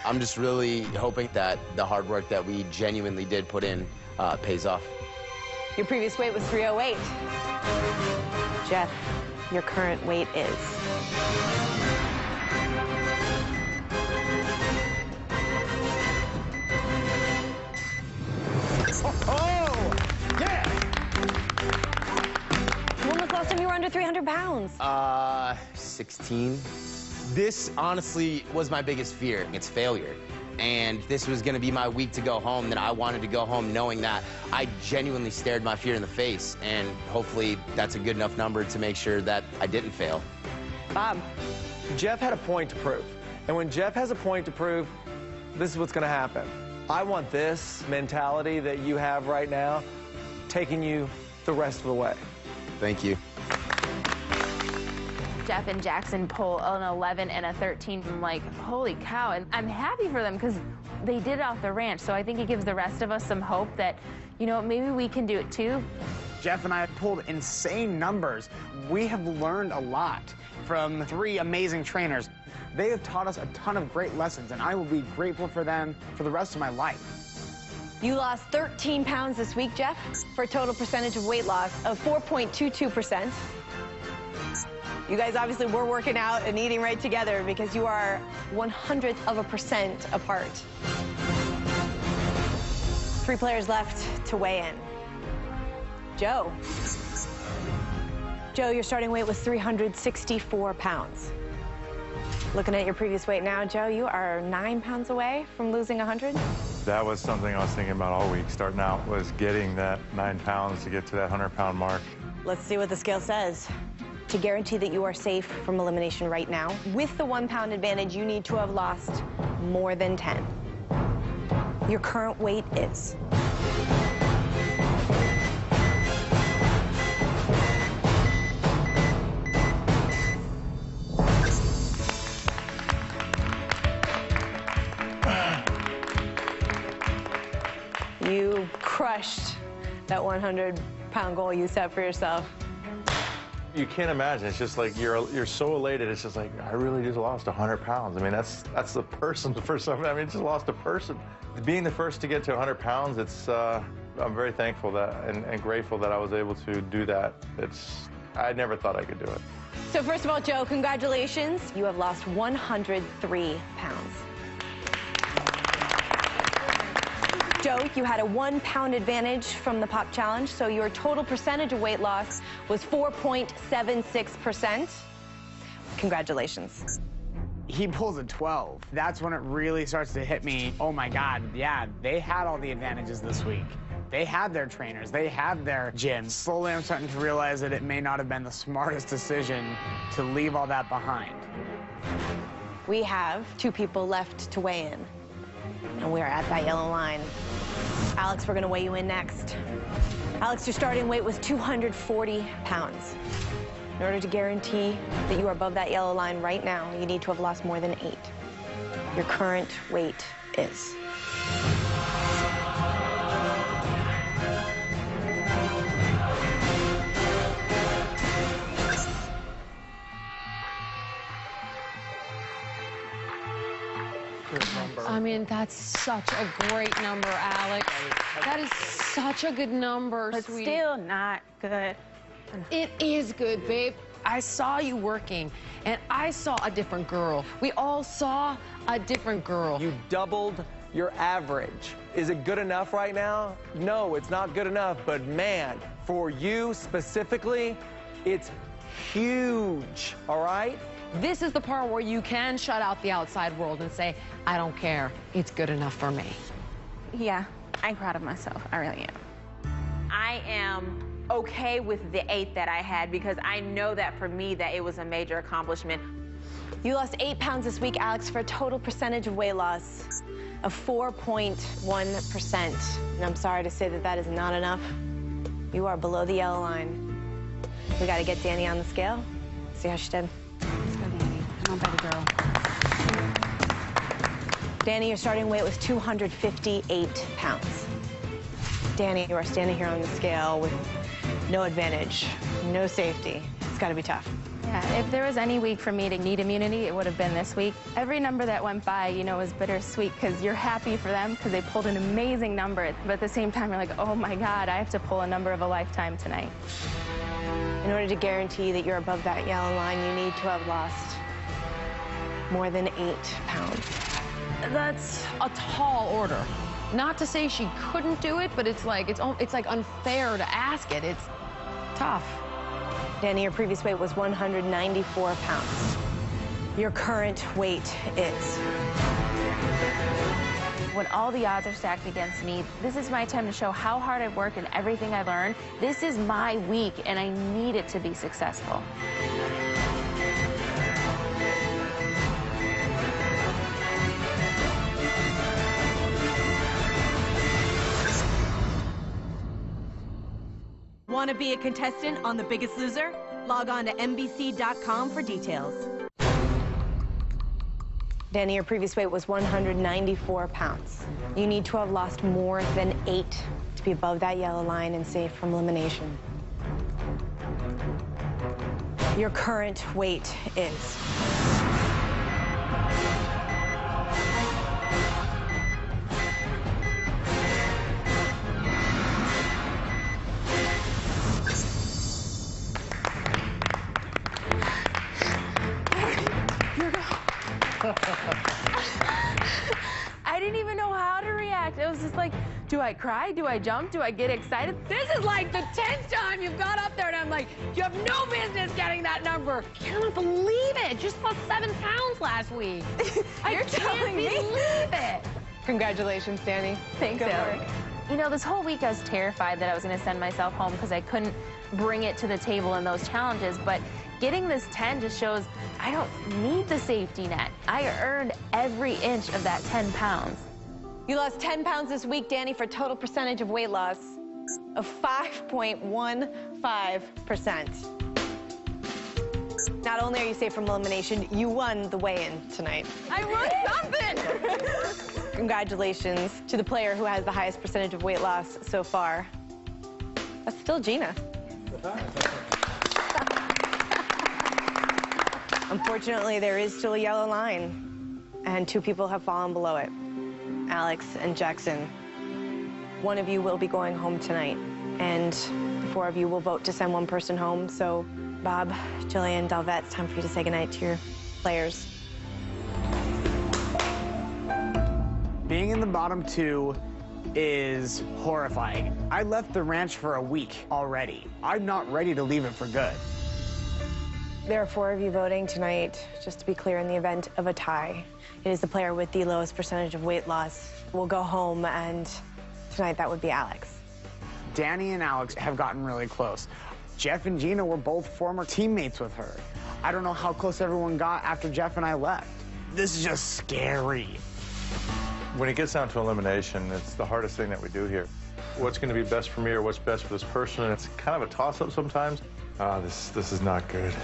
I'm just really hoping that the hard work that we genuinely did put in uh, pays off. Your previous weight was three oh eight. Jeff, your current weight is... Oh, yeah! When was the last time you were under three hundred pounds? Uh, sixteen. This, honestly, was my biggest fear. It's failure. And this was gonna be my week to go home, that I wanted to go home knowing that I genuinely stared my fear in the face. And hopefully that's a good enough number to make sure that I didn't fail. Bob. Jeff had a point to prove. And when Jeff has a point to prove, this is what's gonna happen. I want this mentality that you have right now taking you the rest of the way. Thank you. Jeff and Jaxon pull an eleven and a thirteen. I'm like, holy cow. And I'm happy for them because they did it off the ranch. So I think it gives the rest of us some hope that, you know, maybe we can do it too. Jeff and I pulled insane numbers. We have learned a lot from three amazing trainers. They have taught us a ton of great lessons, and I will be grateful for them for the rest of my life. You lost thirteen pounds this week, Jeff, for a total percentage of weight loss of four point two two percent. You guys obviously were working out and eating right together because you are one hundredth of a percent apart. Three players left to weigh in. Joe. Joe, your starting weight was three hundred sixty-four pounds. Looking at your previous weight now, Joe, you are nine pounds away from losing one hundred. That was something I was thinking about all week, starting out, was getting that nine pounds to get to that hundred-pound mark. Let's see what the scale says. To guarantee that you are safe from elimination right now, with the one-pound advantage, you need to have lost more than ten. Your current weight is... You crushed that hundred-pound goal you set for yourself. You can't imagine. It's just like you're you're so elated. It's just like, I really just lost one hundred pounds. I mean, that's that's the person, the first time. I mean, just lost a person. Being the first to get to one hundred pounds, it's, uh, I'm very thankful that and, and grateful that I was able to do that. It's I never thought I could do it. So first of all, Joe, congratulations. You have lost one hundred three pounds. Joe, you had a one-pound advantage from the pop challenge, so your total percentage of weight loss was four point seven six percent. Congratulations. He pulls a twelve. That's when it really starts to hit me. Oh, my God, yeah, they had all the advantages this week. They had their trainers. They had their gyms. Slowly, I'm starting to realize that it may not have been the smartest decision to leave all that behind. We have two people left to weigh in, and we're at that yellow line. Alex, we're going to weigh you in next. Alex, your starting weight was two hundred forty pounds. In order to guarantee that you are above that yellow line right now, you need to have lost more than eight. Your current weight is... I mean, that's such a great number, Alex. That is such a good number, but sweetie. Still not good. It is good, babe. I saw you working, and I saw a different girl. We all saw a different girl. You doubled your average. Is it good enough right now? No, it's not good enough, but man, for you specifically, it's huge, all right? This is the part where you can shut out the outside world and say, I don't care, it's good enough for me. Yeah, I'm proud of myself, I really am. I am okay with the eight that I had because I know that for me that it was a major accomplishment. You lost eight pounds this week, Alex, for a total percentage of weight loss of four point one percent. And I'm sorry to say that that is not enough. You are below the yellow line. We gotta get Dani on the scale, see how she did. Let's go, Dani. Come on, baby girl. Dani, your starting weight was two hundred fifty-eight pounds. Dani, you are standing here on the scale with no advantage, no safety. It's got to be tough. Yeah, if there was any week for me to need immunity, it would have been this week. Every number that went by, you know, was bittersweet because you're happy for them because they pulled an amazing number. But at the same time, you're like, oh, my God, I have to pull a number of a lifetime tonight. In order to guarantee that you're above that yellow line, you need to have lost more than eight pounds. That's a tall order. Not to say she couldn't do it, but it's like it's it's like unfair to ask it. It's tough. Dani, your previous weight was one hundred ninety-four pounds. Your current weight is. When all the odds are stacked against me, this is my time to show how hard I've worked and everything I learned. This is my week, and I need it to be successful. Want to be a contestant on The Biggest Loser? Log on to N B C dot com for details. Dani, your previous weight was one hundred ninety-four pounds. You need to have lost more than eight to be above that yellow line and safe from elimination. Your current weight is... I didn't even know how to react. It was just like, do I cry? Do I jump? Do I get excited? This is like the tenth time you've got up there, and I'm like, you have no business getting that number. I cannot believe it. Just lost seven pounds last week. I You're can't believe it. Congratulations, Dani. Thanks, Alex. You know, this whole week I was terrified that I was going to send myself home because I couldn't bring it to the table in those challenges, but getting this ten just shows I don't need the safety net. I earned every inch of that ten pounds. You lost ten pounds this week, Dani, for a total percentage of weight loss of five point one five percent. Not only are you safe from elimination, you won the weigh-in tonight. I won something! Congratulations to the player who has the highest percentage of weight loss so far. That's still Gina. Unfortunately, there is still a yellow line, and two people have fallen below it, Alex and Jaxon. One of you will be going home tonight. and the four of you will vote to send one person home. So, Bob, Jillian, Dolvett, it's time for you to say goodnight to your players. Being in the bottom two is horrifying. I left the ranch for a week already. I'm not ready to leave it for good. There are four of you voting tonight, just to be clear, in the event of a tie. It is the player with the lowest percentage of weight loss will go home, and tonight that would be Alex. Dani and Alex have gotten really close. Jeff and Gina were both former teammates with her. I don't know how close everyone got after Jeff and I left. This is just scary. When it gets down to elimination, it's the hardest thing that we do here. What's going to be best for me or what's best for this person? And it's kind of a toss-up sometimes. Ah, oh, this, this is not good.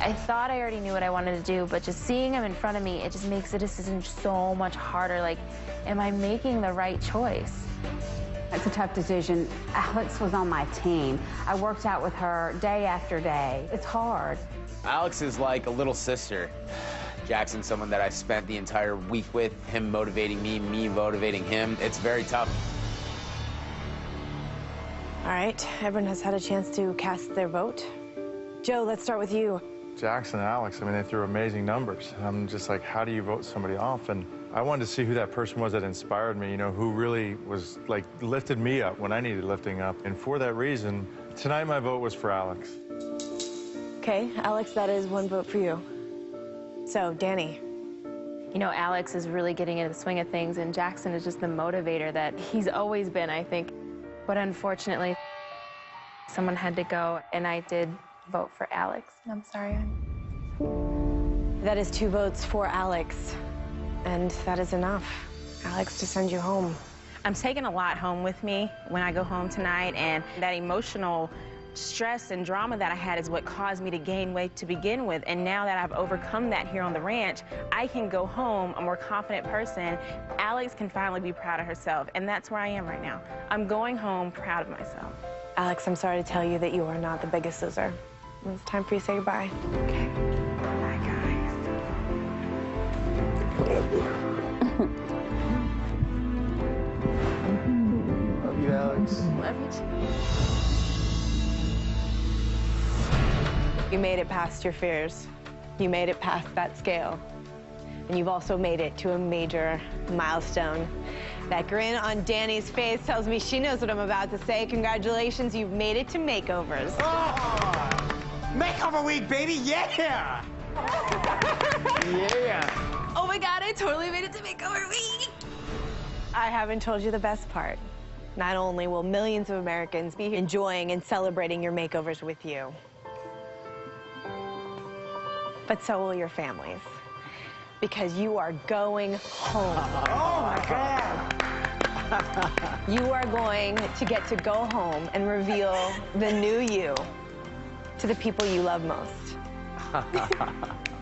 I thought I already knew what I wanted to do, but just seeing him in front of me, it just makes the decision so much harder. Like, am I making the right choice? It's a tough decision. Alex was on my team. I worked out with her day after day. It's hard. Alex is like a little sister. Jackson's someone that I spent the entire week with, him motivating me, me motivating him. It's very tough. All right, everyone has had a chance to cast their vote. Joe, let's start with you. Jaxon and Alex, I mean, they threw amazing numbers. I'm just like, how do you vote somebody off? And I wanted to see who that person was that inspired me, you know, who really was, like, lifted me up when I needed lifting up. And for that reason, tonight my vote was for Alex. Okay, Alex, that is one vote for you. So, Dani. You know, Alex is really getting into the swing of things, and Jaxon is just the motivator that he's always been, I think. But unfortunately, someone had to go, and I did vote for Alex. I'm sorry. That is two votes for Alex, and that is enough, Alex, to send you home. I'm taking a lot home with me when I go home tonight, and that emotional stress and drama that I had is what caused me to gain weight to begin with. And now that I've overcome that here on the ranch, I can go home a more confident person. Alex can finally be proud of herself, and that's where I am right now. I'm going home proud of myself. Alex, I'm sorry to tell you that you are not the biggest loser. It's time for you to say goodbye. Okay. Bye, guys. Love you, Alex. Love you, too. You made it past your fears. You made it past that scale. And you've also made it to a major milestone. That grin on Dani's face tells me she knows what I'm about to say. Congratulations, you've made it to makeovers. Oh, makeover week, baby, yeah! Yeah. Oh my God, I totally made it to makeover week. I haven't told you the best part. Not only will millions of Americans be enjoying and celebrating your makeovers with you, but so will your families, because you are going home. Oh, my God. You are going to get to go home and reveal the new you to the people you love most.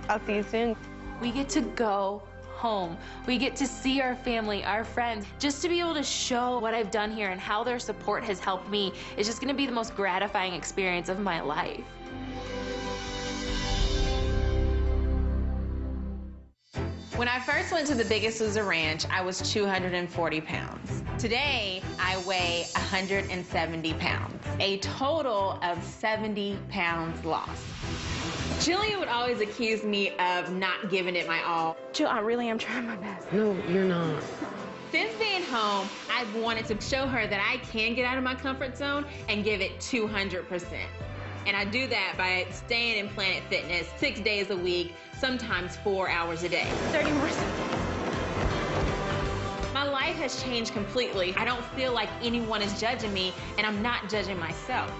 I'll see you soon. We get to go home. We get to see our family, our friends. Just to be able to show what I've done here and how their support has helped me is just gonna be the most gratifying experience of my life. When I first went to The Biggest Loser Ranch, I was two hundred forty pounds. Today, I weigh one hundred seventy pounds, a total of seventy pounds lost. Jillian would always accuse me of not giving it my all. Jill, I really am trying my best. No, you're not. Since being home, I've wanted to show her that I can get out of my comfort zone and give it two hundred percent. And I do that by staying in Planet Fitness six days a week, sometimes four hours a day. thirty more seconds. My life has changed completely. I don't feel like anyone is judging me, and I'm not judging myself.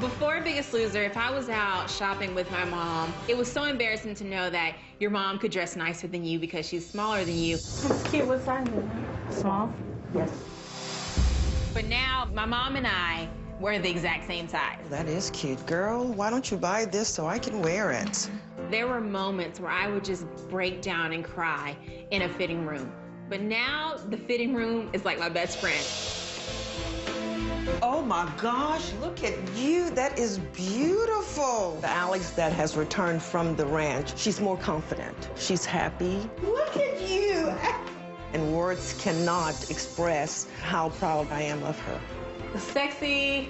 Before Biggest Loser, if I was out shopping with my mom, it was so embarrassing to know that your mom could dress nicer than you because she's smaller than you. That's cute. What size is that? Small? Yes. But now, my mom and I, we're the exact same size. That is cute. Girl, why don't you buy this so I can wear it? There were moments where I would just break down and cry in a fitting room. But now, the fitting room is like my best friend. Oh my gosh, look at you. That is beautiful. The Alex that has returned from the ranch, she's more confident. She's happy. Look at you. and words cannot express how proud I am of her. Sexy,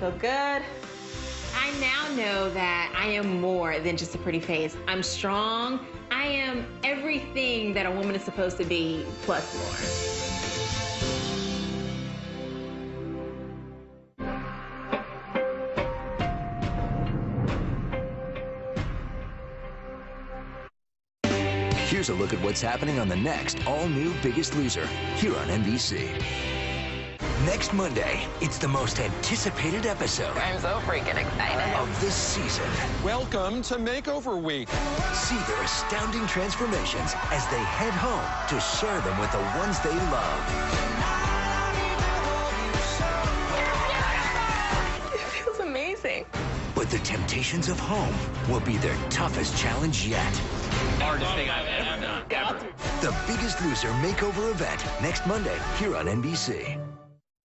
feel good. I now know that I am more than just a pretty face. I'm strong. I am everything that a woman is supposed to be, plus more. Here's a look at what's happening on the next all-new Biggest Loser here on N B C. Next Monday, it's the most anticipated episode. I'm so freaking excited. Of this season. Welcome to Makeover Week. See their astounding transformations as they head home to share them with the ones they love. It feels amazing. But the temptations of home will be their toughest challenge yet. Hardest thing I've ever done. Ever. The Biggest Loser Makeover event next Monday here on N B C.